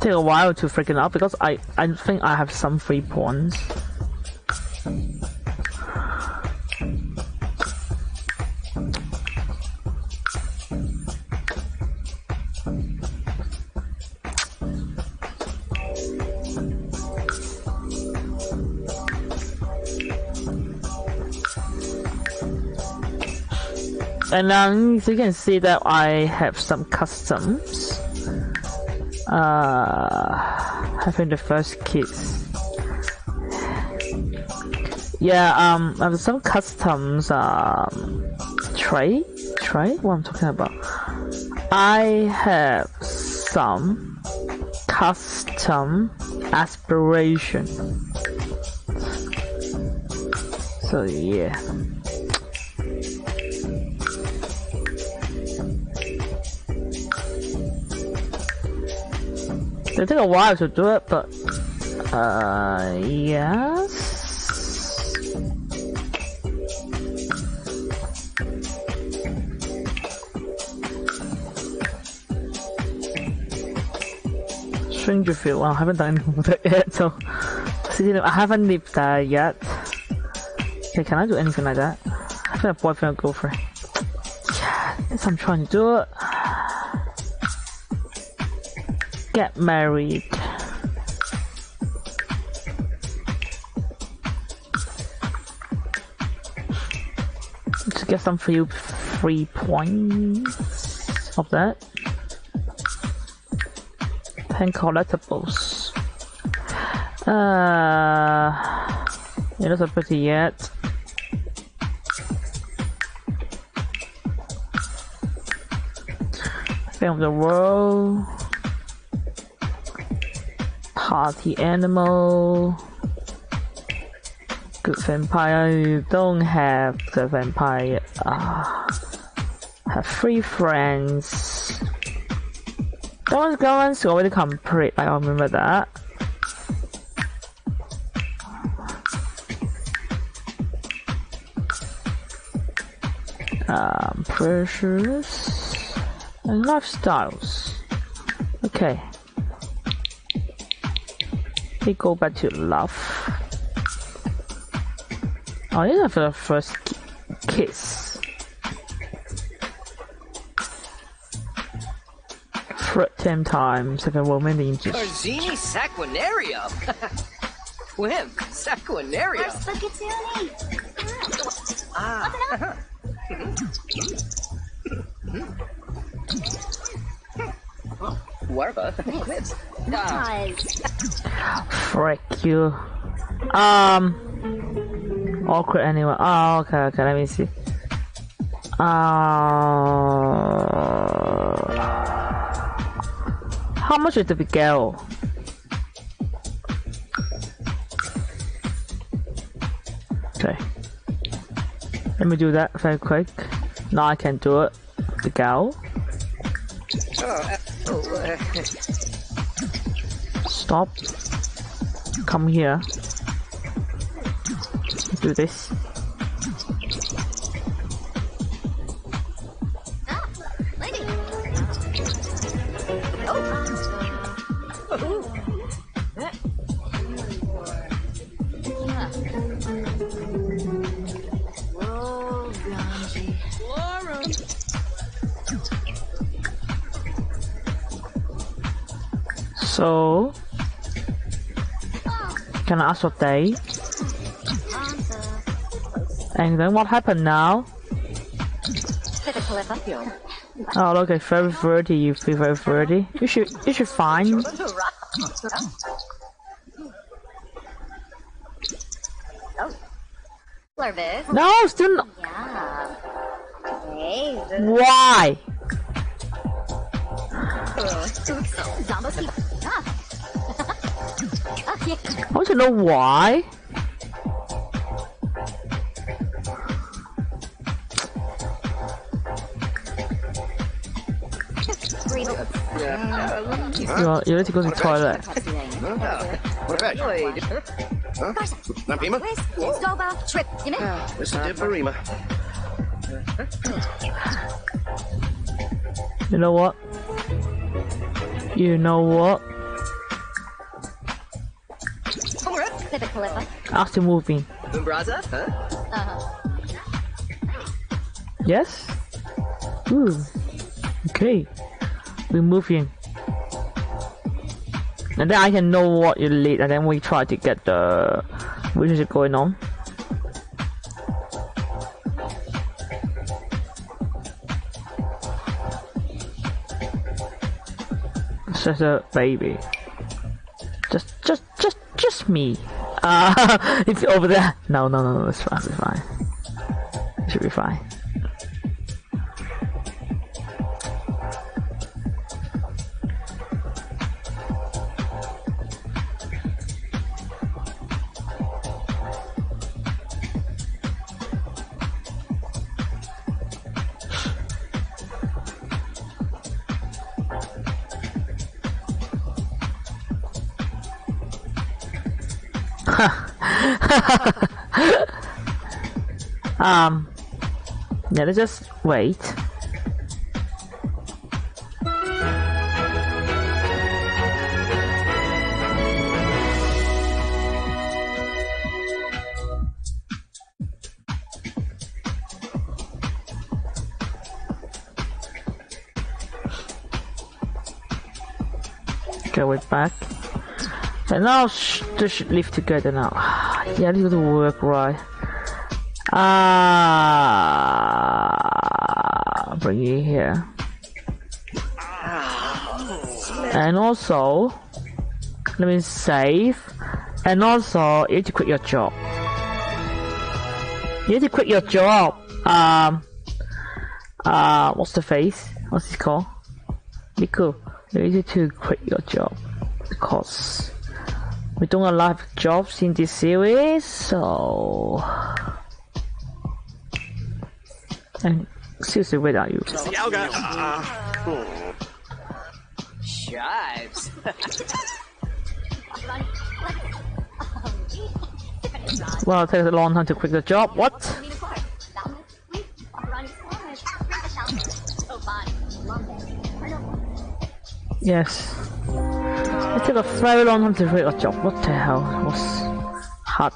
Take a while to freaking out because I I think I have some free pawns. And then you can see that I have some customs. Uh, having the first kiss. Yeah, um, I have some customs, um, trade? Trade? What I'm talking about? I have some custom aspiration. So, yeah. It took a while to do it, but uh, yes. Stranger feel. Well, I haven't done anything with it yet, so I haven't lived there yet. Okay, can I do anything like that? I think a boyfriend or girlfriend. Yes, I'm trying to do it. get married. To get some few free points of that. ten collectibles. Uh, it isn't pretty yet. Film the world. Party animal. Good vampire. You don't have the vampire. Ah, have three friends. Those guys already complete. I remember that. Um, precious. And lifestyles. Okay. We go back to love. Oh, this is for the first kiss. Fret ten times if a woman inches. Corzini Saquinario. Wim Saquinario. Ah. Frick you. Um awkward anyway. Oh okay, okay, let me see. Uh how much is the Miguel? Okay. Let me do that very quick. Now I can do it. The gal. Oh, oh, uh. Stop. Come here. Do this. So, can I ask what day? And then what happened now? Oh, look, it's very dirty. You feel very dirty. You should, you should find. No, still not. Why? I want to know why. You, you need to go to the toilet. You know what? You know what? After moving. Yes? Ooh. Okay. We're moving. And then I can know what you lead, and then we try to get the... which is going on. Just a baby. Just, just, just, just me. Uh, it's over there. No, no, no, no, it's fine, it's fine. It should be fine. um, yeah, let's just wait. go back. And now sh they should live together now. Yeah, this doesn't work right. Ah, bring it here. And also, let me save. And also, you need to quit your job. You need to quit your job. Um, uh, what's the face? What's it called? Riku, you need to quit your job because we don't have a lot of jobs in this series. So, and seriously, where are you? Shives. Well, it takes a long time to quit the job. What? Yes. It took a very long time to quit the job. What the hell? It was hard.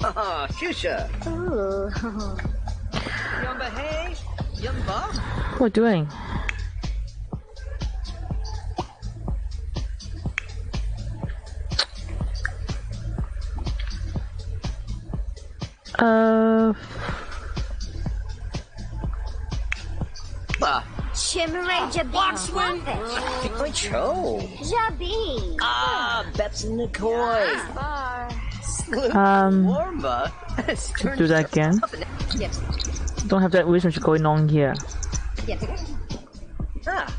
Oh, Shusha. Oh. What are we doing? Uh. Bah. Shimmeray Jabox one. Control. Jabi. Ah, Beps in the koi. Um. Do that again. Don't have that research going on here. Ah.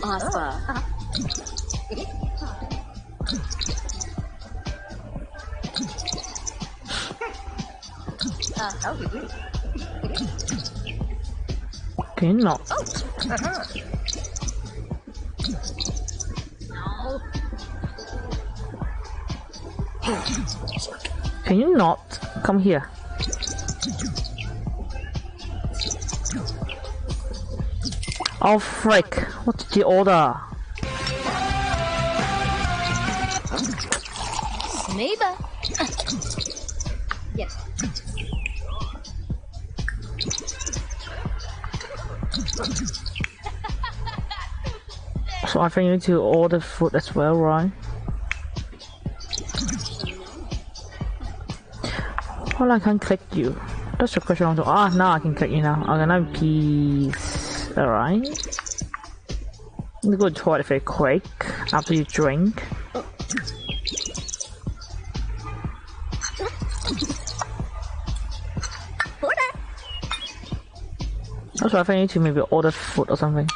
Awesome. Okay, no. Can you not come here? Oh frick, what did you order? Neighbor. Yes. So I think you need to order food as well, right? Well, I can't click you. That's the question I want to- Ah, now I can click you now. Okay, now peace. Alright. I'm gonna go to the toilet very quick after you drink. Also, I think I need to maybe order food or something.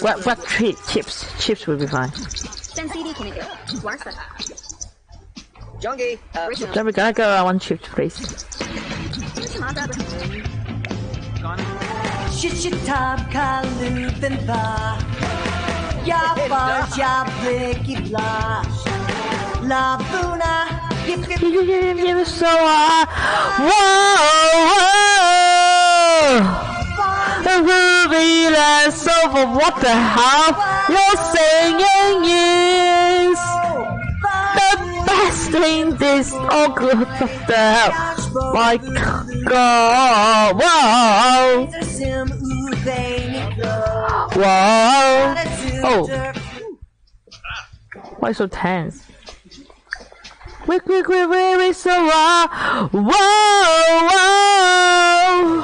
What what treat chips? Chips will be fine. There we go, I want chips, please. What the hell? Your singing is the best thing this ugly. What the hell? My God! Whoa! Whoa! Oh! Why so tense? We we we we we so raw! Whoa! Whoa!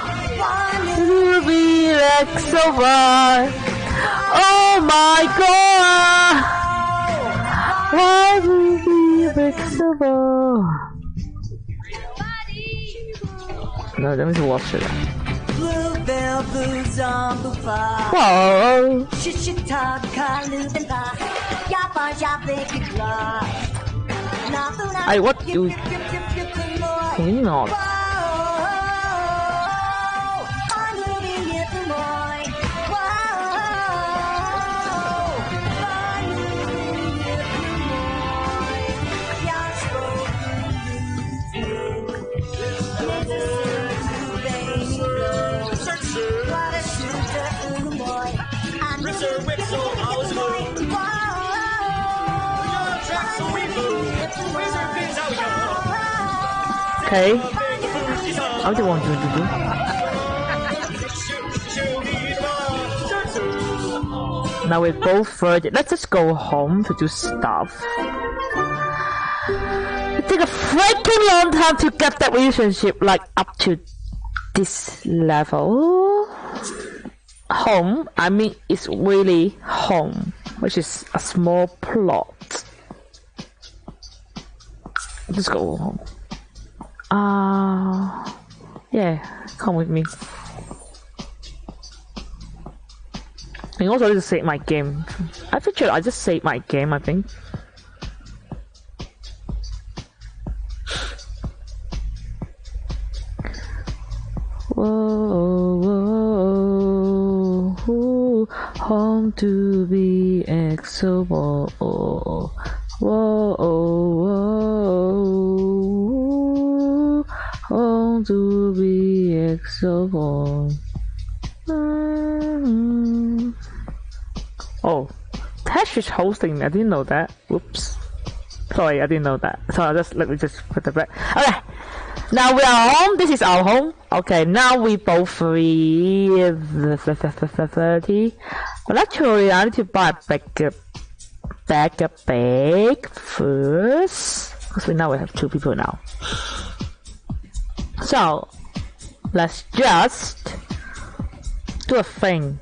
We like so raw! Oh my God! Why do we like so raw? No, let me watch it. Whoa! I what do? Can you not? Okay. I don't want you to do. Now we're both thirty. Let's just go home to do stuff. It took a freaking long time to get that relationship like up to this level. Home, I mean, it's really home, which is a small plot. Let's go home. Uh, yeah, come with me. I also just save my game. I figured I just saved my game, I think. Whoa, whoa, whoa, home to be exo. Whoa, whoa, whoa, home to be exo. Oh, Tash is hosting me. I didn't know that. Whoops. Sorry, I didn't know that. So I just let me just put the back. Okay, now we are home. This is our home. Okay, now we both free. thirty. Well, actually, I need to buy a bag, bag, bag first, because we now we have two people now. So let's just do a thing.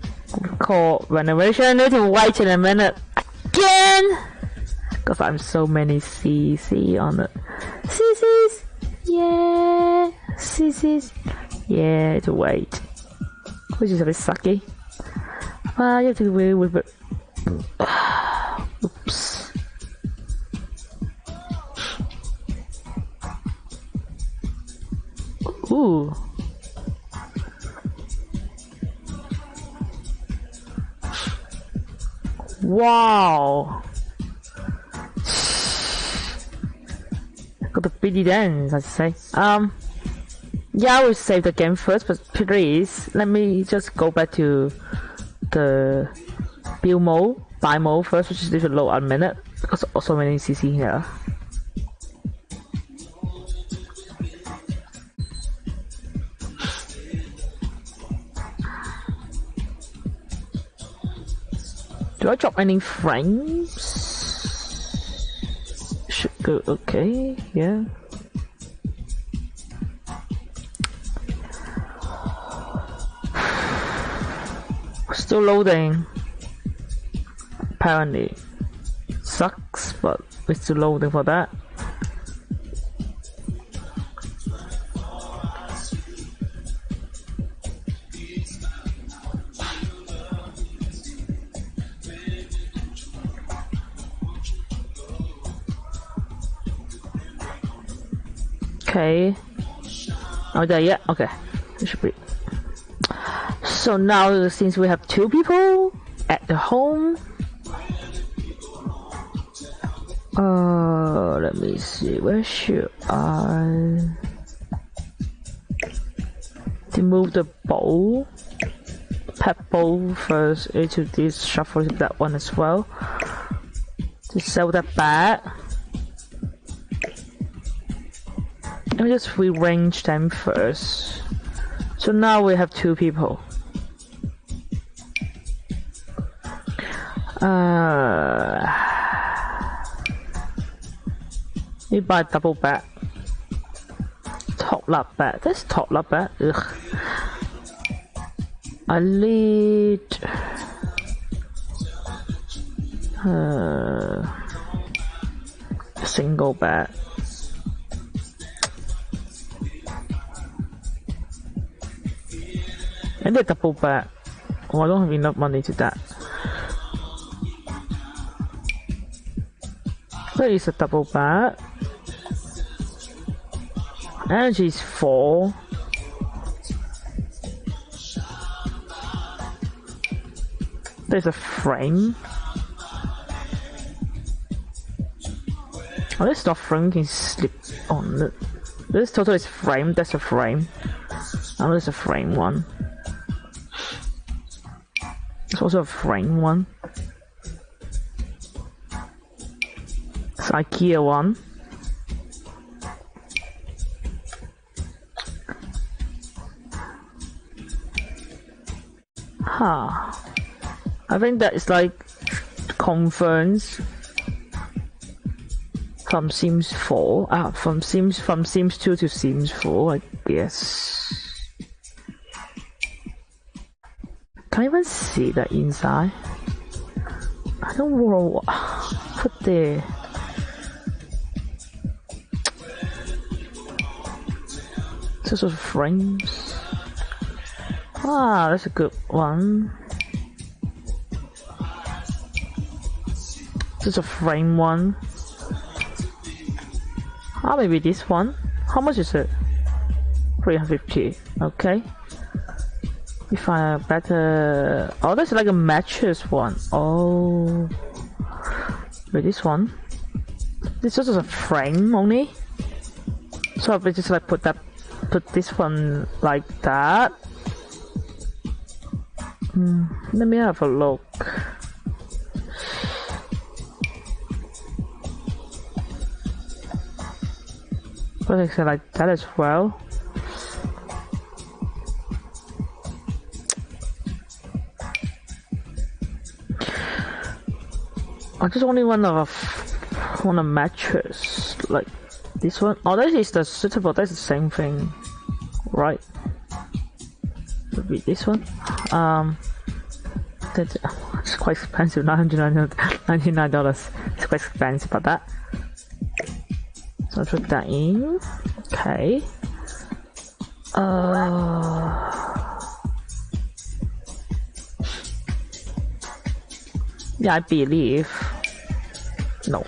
Call renovation. I need to wait in a minute again because I'm so many C C on it. C Cs, yeah, C Cs, yeah, to wait, which is a bit sucky. Well, you have to wait with it. Oops. Ooh. Wow! Got a bitty dance, I'd say. Um, yeah, I will save the game first, but please let me just go back to the build mode, buy mode first, which is a little low a minute because of so many C C here. Do I drop any frames? Should go okay, yeah. Still loading. Apparently. Sucks, but we're still loading for that. Okay. Are we there yet? Okay. It should be. So now, since we have two people at the home, uh, let me see. Where should I remove the bowl? Pet bowl first into this, shuffle to that one as well. To sell that back. Let me just rearrange them first. So now we have two people. Uh, we buy double bat. Top lap bat. That's top lap bat. Ugh. I need. Uh, single bat. I need a double bat. Oh, I don't have enough money to that. There is a double bat. Energy is four. There's a frame. Oh, this is not frame, you can slip on it. This total is frame, that's a frame. Oh, there's a frame one. It's also a frame one. It's IKEA one. Huh. I think that is like conference from Sims four. Ah, from Sims from Sims two to Sims four, I guess. Can't even see the inside. I don't want to put there. This was frames. Ah, that's a good one. This is a frame one. Ah, maybe this one. How much is it? three hundred fifty. Okay. If I better. Oh, that's like a matches one. Oh. Wait, this one. This is a frame only. So if we just like put that. Put this one like that. Hmm, let me have a look. Put it like that as well. I just only want a want a mattress like. This one? Oh, that is the suitable, that's the same thing. Right. Maybe this one? Um, that's it's quite expensive, nine hundred ninety-nine dollars. It's quite expensive for that. So I'll put that in. Okay. Uh, yeah, I believe. No.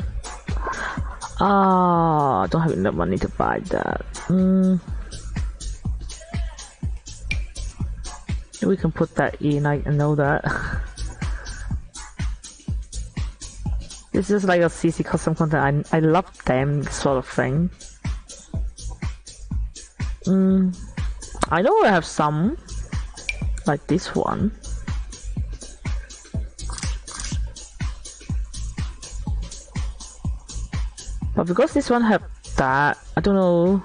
Ah, oh, I don't have enough money to buy that. Mm. We can put that in, I know that. It's just like a C C custom content, I, I love them sort of thing. Mm. I know I have some, like this one. But because this one have that, I don't know,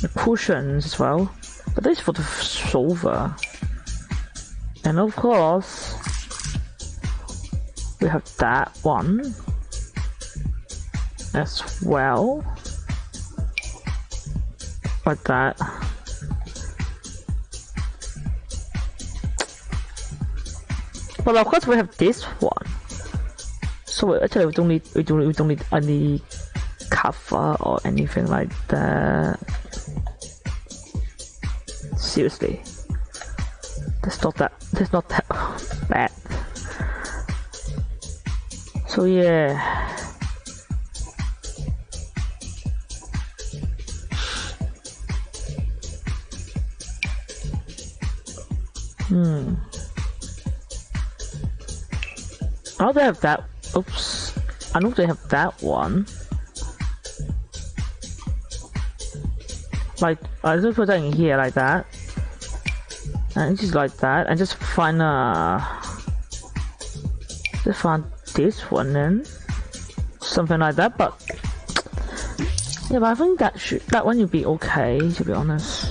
the cushions as well. But this is for the sofa. And of course, we have that one as well. Like that. But of course, we have this one. So actually, we don't need we don't we don't need any cover or anything like that. Seriously, that's not that that's not that bad. So yeah, hmm. I don't have that. Oops, I don't really have that one. Like, I just put that in here like that. And just like that, and just find a... Just find this one then. Something like that, but... Yeah, but I think that should, that one would be okay, to be honest.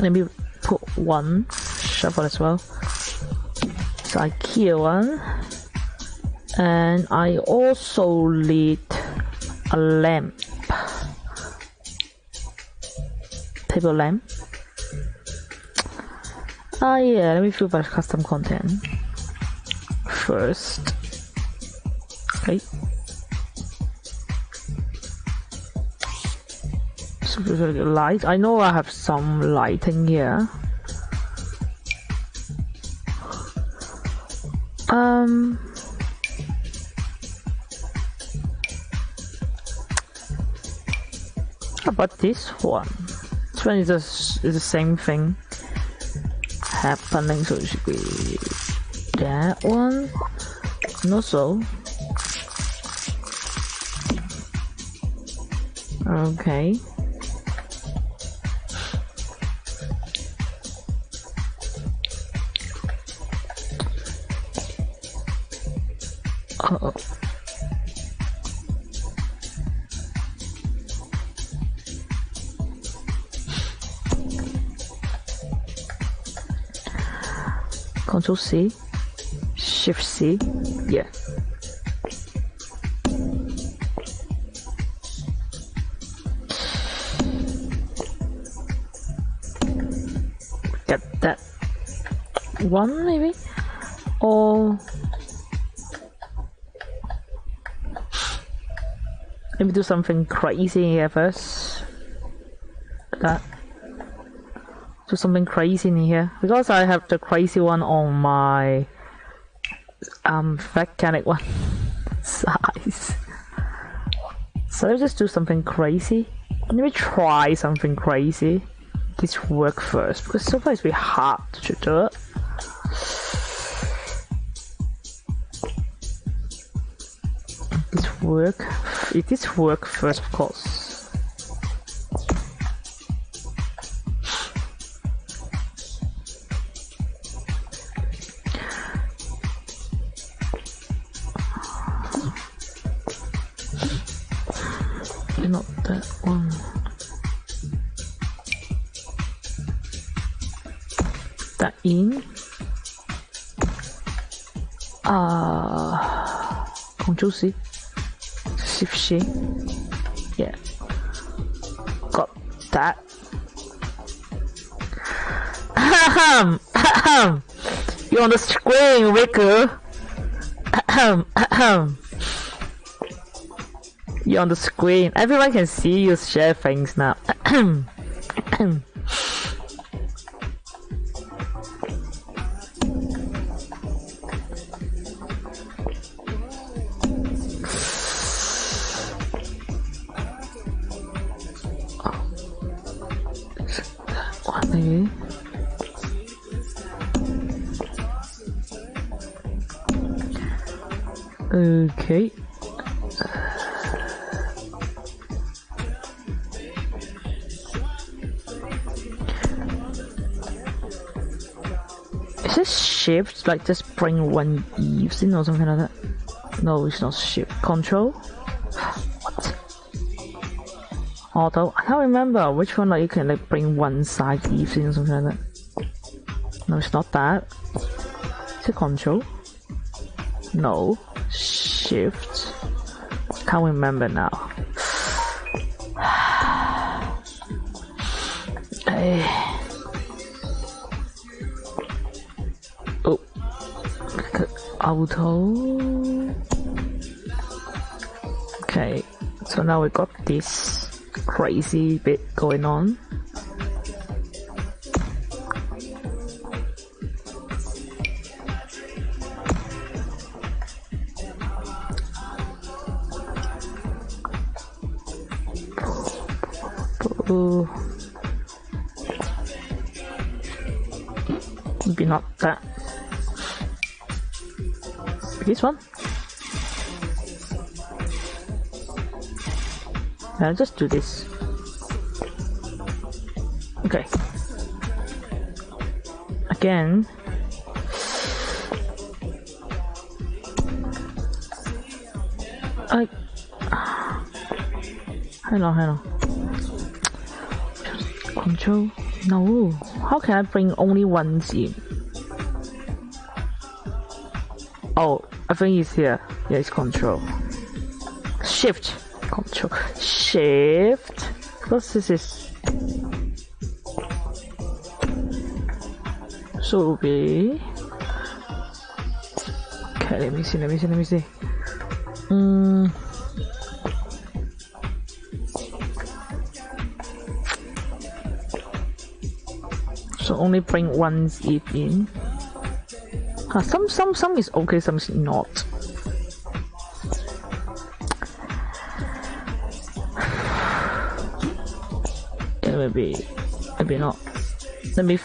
Let me put one. Shuffle as well. So IKEA one, and I also need a lamp, table lamp. Ah, yeah. Let me fill by custom content first. Okay. So really good light. I know I have some lighting here. Um, how about this one? This one is, a, is the same thing happening, so it should be that one. And also, okay. Uh-oh. Control C, Shift C, yeah. Get that one maybe, or maybe do something crazy here first. Like that. Do something crazy in here because I have the crazy one on my um volcanic one size. So let's just do something crazy. Let me try something crazy. This work first because so far it's really hard to do it. This work, it is work first, of course. Not that one. That in. Ah, uh, Control C. Shift C. Yeah. Got that. Ahem! Ahem! You're on the screen, Riku! Ahem! Ahem! You're on the screen. Everyone can see you share things now. Ahem! Ahem! Okay. Is this shift? Like just bring one eaves in or something like that? No, it's not shift. Control? What? Auto? I can't remember which one, like you can like bring one side eaves in or something like that. No, it's not that. Is it control? No. Shift. Can't remember now. Oh, auto. Okay, so now we got this crazy bit going on. Maybe not that. This one? I'll just do this. Okay. Again. I. Hang on, hang on. Control? No. How can I bring only one in? Oh, I think it's here. Yeah, it's control. Shift. Control. Shift. Because this is. So it will be. Okay, let me see, let me see, let me see. Hmm. So only bring one zip in. Ah, some some some is okay, some is not. Yeah, maybe maybe not. Let me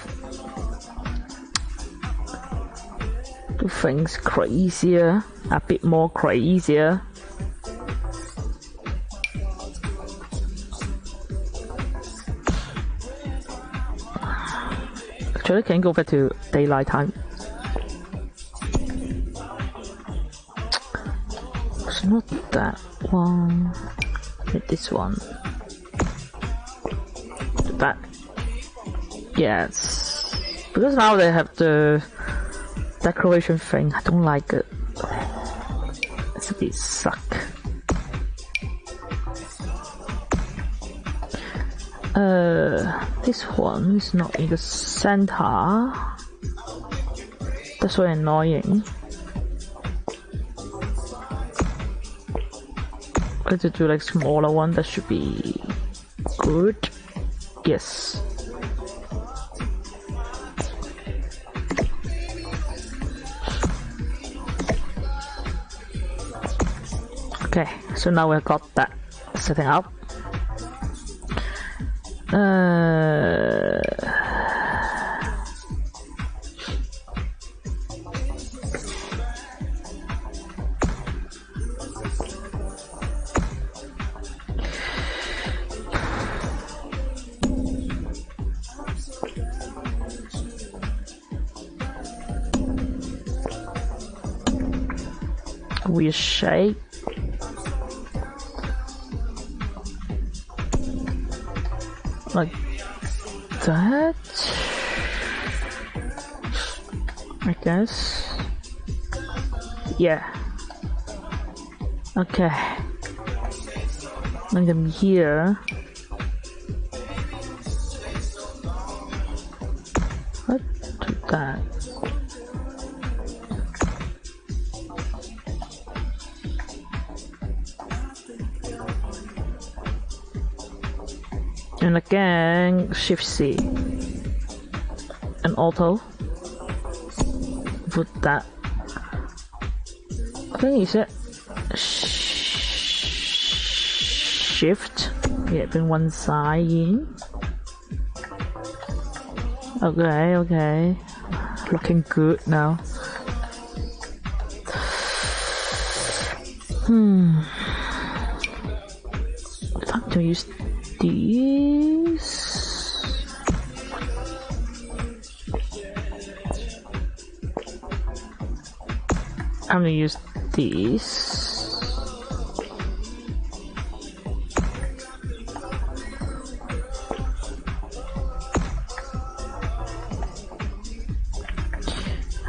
do things crazier, a bit more crazier. Actually, can go back to daylight time. It's not that one. This one. That. Yes. Because now they have the decoration thing. I don't like it. It's a bit suck. Uh, this one is not in the center. That's so annoying. I need to do like smaller one. That should be good. Yes. Okay, so now we've got that setting up. Uh, weird shape. Like that, I guess. Yeah. Okay. And I'm here. What did that? And again, Shift C and auto. Put that. I think it's it. Shift. Yeah, bring one side in. Okay, okay. Looking good now. Hmm. Time to use these. I'm gonna use these.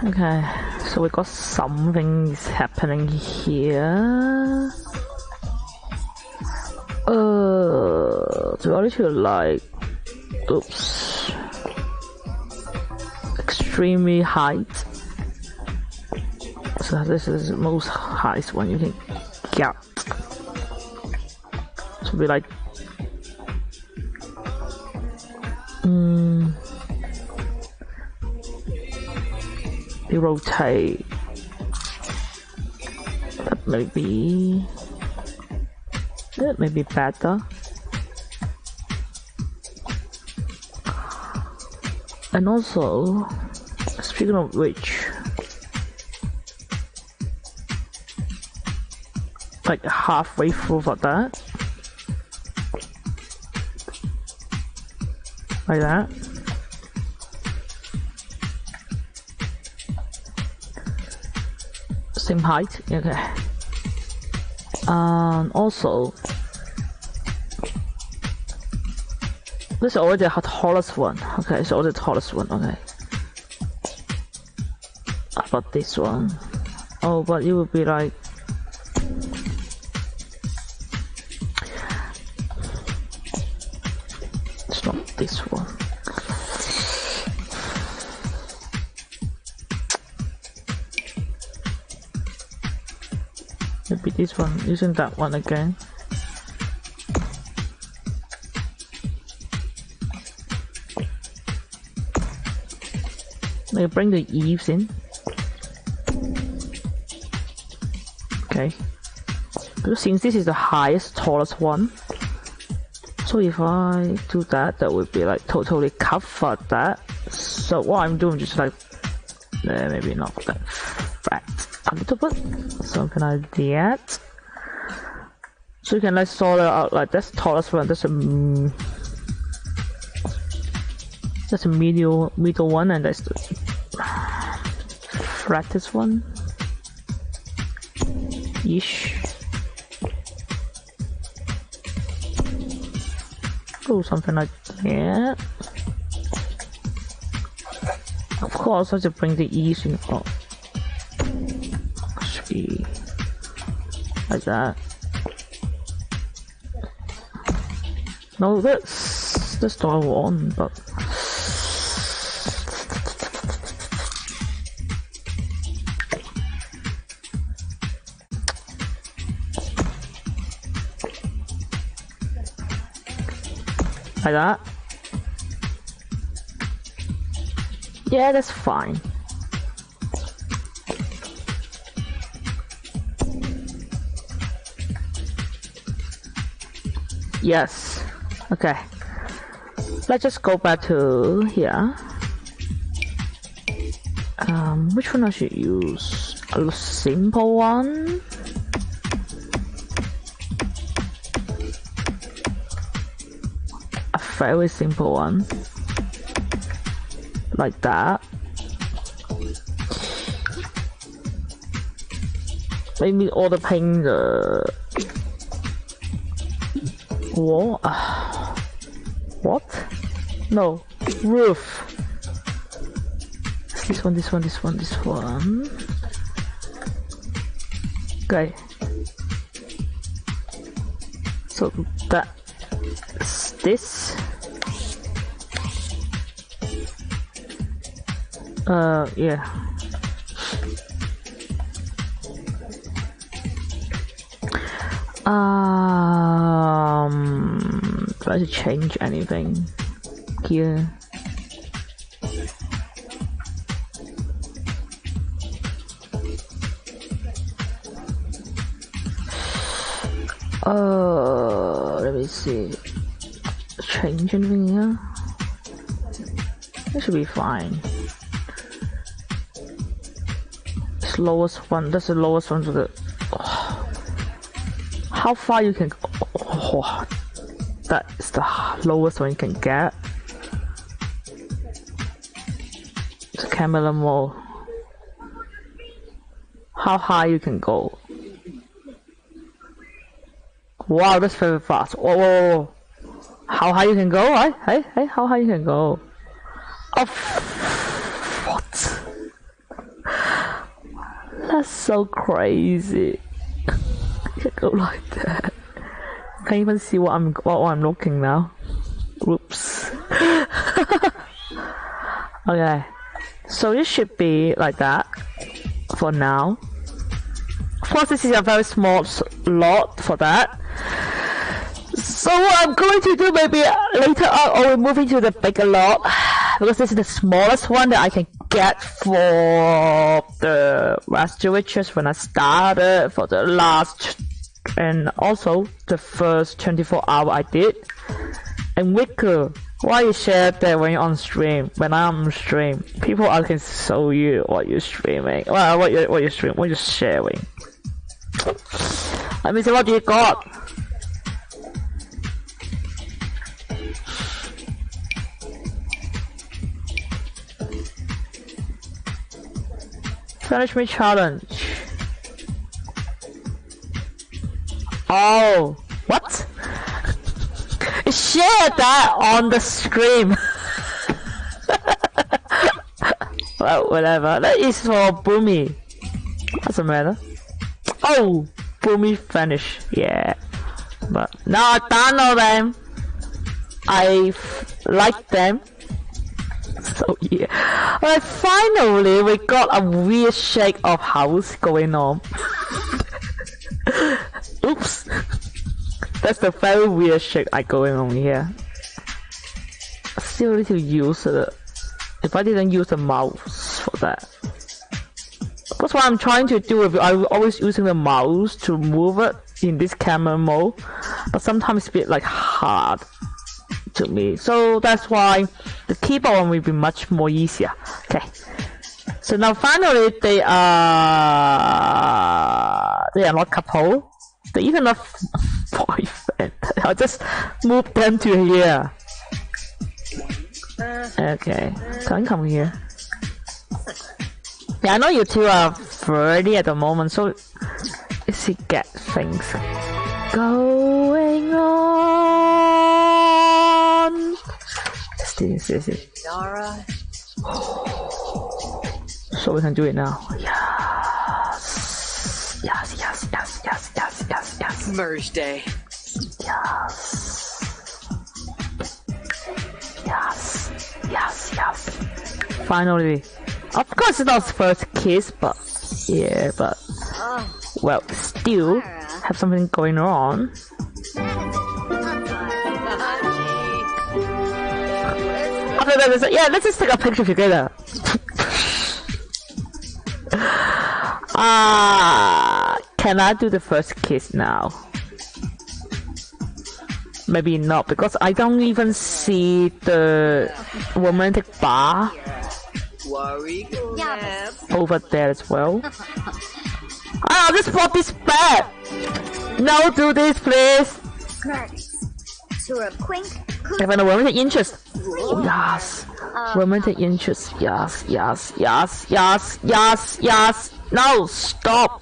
Okay, so we got something is happening here. Uh, do I need to like, oops, extremely height. So this is the most highest one you can get. So be like, um, you rotate. That may be. It may be better. And also, speaking of which, like halfway through for that, like that, same height. Okay. And also, this is already the tallest one. Okay, it's already the tallest one. Okay. How about this one? Oh, but it would be like, it's not this one. Maybe this one. Using that one again. I bring the eaves in. Okay. Because since this is the highest, tallest one, so if I do that, that would be like totally covered that. So what I'm doing just like, eh, maybe not that flat a little bit. So can I do that? So you can like sort it out like that's tallest one, that's a mm, that's a middle middle one, and that's the flattest one ish. Oh, something like that. Of course I have to bring the ease in up. see. Like that. No, that's this dial on, but like that. Yeah, that's fine. Yes. Okay. Let's just go back to here. Um, which one I should use? A simple one? A very simple one. Like that. Maybe all the paint the wall. Uh, what? No. Roof. This one, this one, this one, this one. Okay. So that's this. Uh, yeah. Um, try to change anything here. Uh, let me see. Change anything here? It should be fine. Lowest one, that's the lowest one to the oh. How far you can oh, oh, oh. That's the lowest one you can get. The camera mode, how high you can go. Wow, that's very fast. Whoa, whoa, whoa. How high you can go, right? Hey, hey, how high you can go. Oh, what? That's so crazy. You go like that. Can't even see what I'm what I'm looking now. Oops. Okay. So this should be like that for now. Of course, this is a very small slot for that. So what I'm going to do, maybe later on, I'll be moving to the bigger lot, because this is the smallest one that I can get for the Rescue Witches when I started, for the last, and also the first twenty-four hour I did. And Riku, why you share that when you're on stream? When I'm on stream, people I can show you what you're streaming, well, what you what you stream, what you're sharing. Let me see, what do you got? Finish me challenge. Oh, what? Share that on the stream. Well, whatever. That is for Boomy. Doesn't matter. Oh, Boomy finish. Yeah. But now I download them. I like them. So yeah, well, finally we got a weird shake of house going on. Oops, that's the very weird shake I going on here. I still need to use the. If I didn't use the mouse for that, that's what I'm trying to do. If I'm always using the mouse to move it in this camera mode, but sometimes it's a bit like hard to me, so that's why the keyboard one will be much more easier. Okay, so now finally they are they are not couple, they even not boyfriend. I'll just move them to here. Okay, can I come here? Yeah, I know you two are pretty at the moment, so let's see, get things going on. This is it. So we can do it now. Yes. yes, yes, yes, yes, yes, yes, yes. Merge day. Yes. Yes. Yes, yes. Finally. Of course it's not first kiss, but yeah, but well, still have something going on. After that, yeah, let's just take a picture together. Ah, uh, can I do the first kiss now? Maybe not, because I don't even see the romantic bar over there as well. Ah, oh, this bot is bad. No, do this, please. Have a romantic interest. Yes. Romantic interest. Yes, yes, yes, yes, yes, yes. No, stop.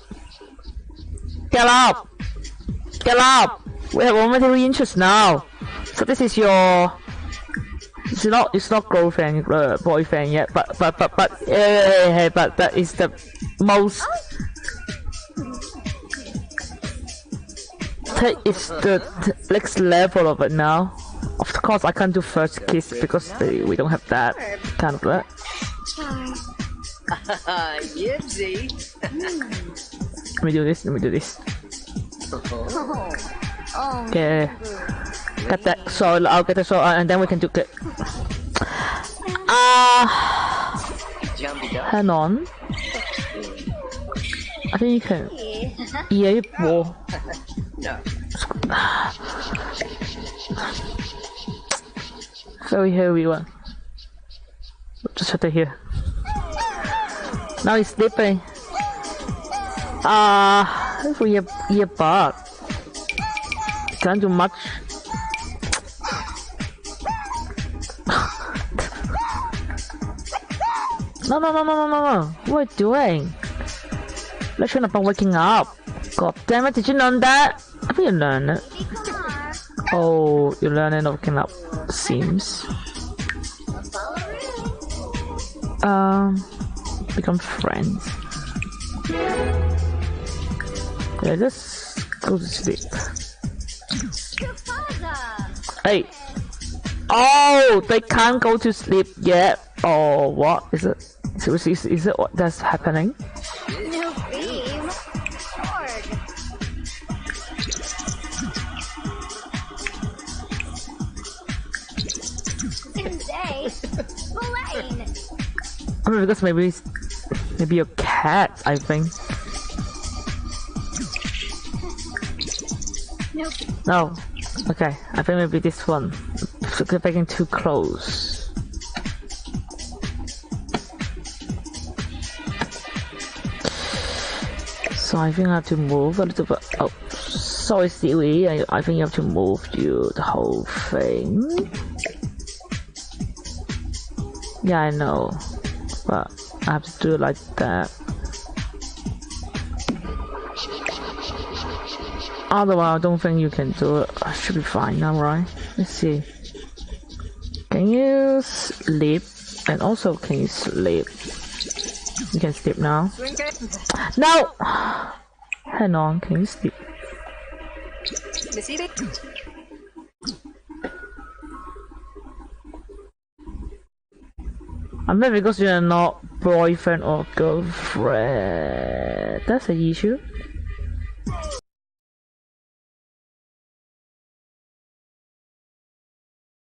Get up. Get up. We have romantic interest now. So this is your. It's not. It's not girlfriend, uh, boyfriend yet. But but but but. Uh, but that is the most. It's the next level of it now. Of course, I can't do first kiss because they, we don't have that kind of that. Let me do this. Let me do this. Okay, got that. So I'll get the so and then we can do it. Ah, uh, hang on. I think you can. Yeah, well. No. So here we are. Just right here. Now he's sleeping. Ah, uh, for your your butt. Can't do much. no, no, no, no, no, no, no. What are you doing? Let's turn about waking up. God damn it, did you learn that? I think you learned it. Oh, you learned it waking up. Sims. Um, become friends. Okay, let's go to sleep. Hey. Oh, they can't go to sleep yet. Oh, what is it? Is, is, is it what that's happening? I mean, because maybe it's, maybe your cat, I think. Nope. No. Okay, I think maybe this one. So they're getting too close. So I think I have to move a little bit. Oh, sorry, Stewie. I, I think you have to move you the whole thing. Yeah, I know, but I have to do it like that. Otherwise, I don't think you can do it. I should be fine now, right? Let's see. Can you sleep? And also, can you sleep? You can sleep now. No! Hang on, can you sleep? I'm not because you're not boyfriend or girlfriend. That's an issue.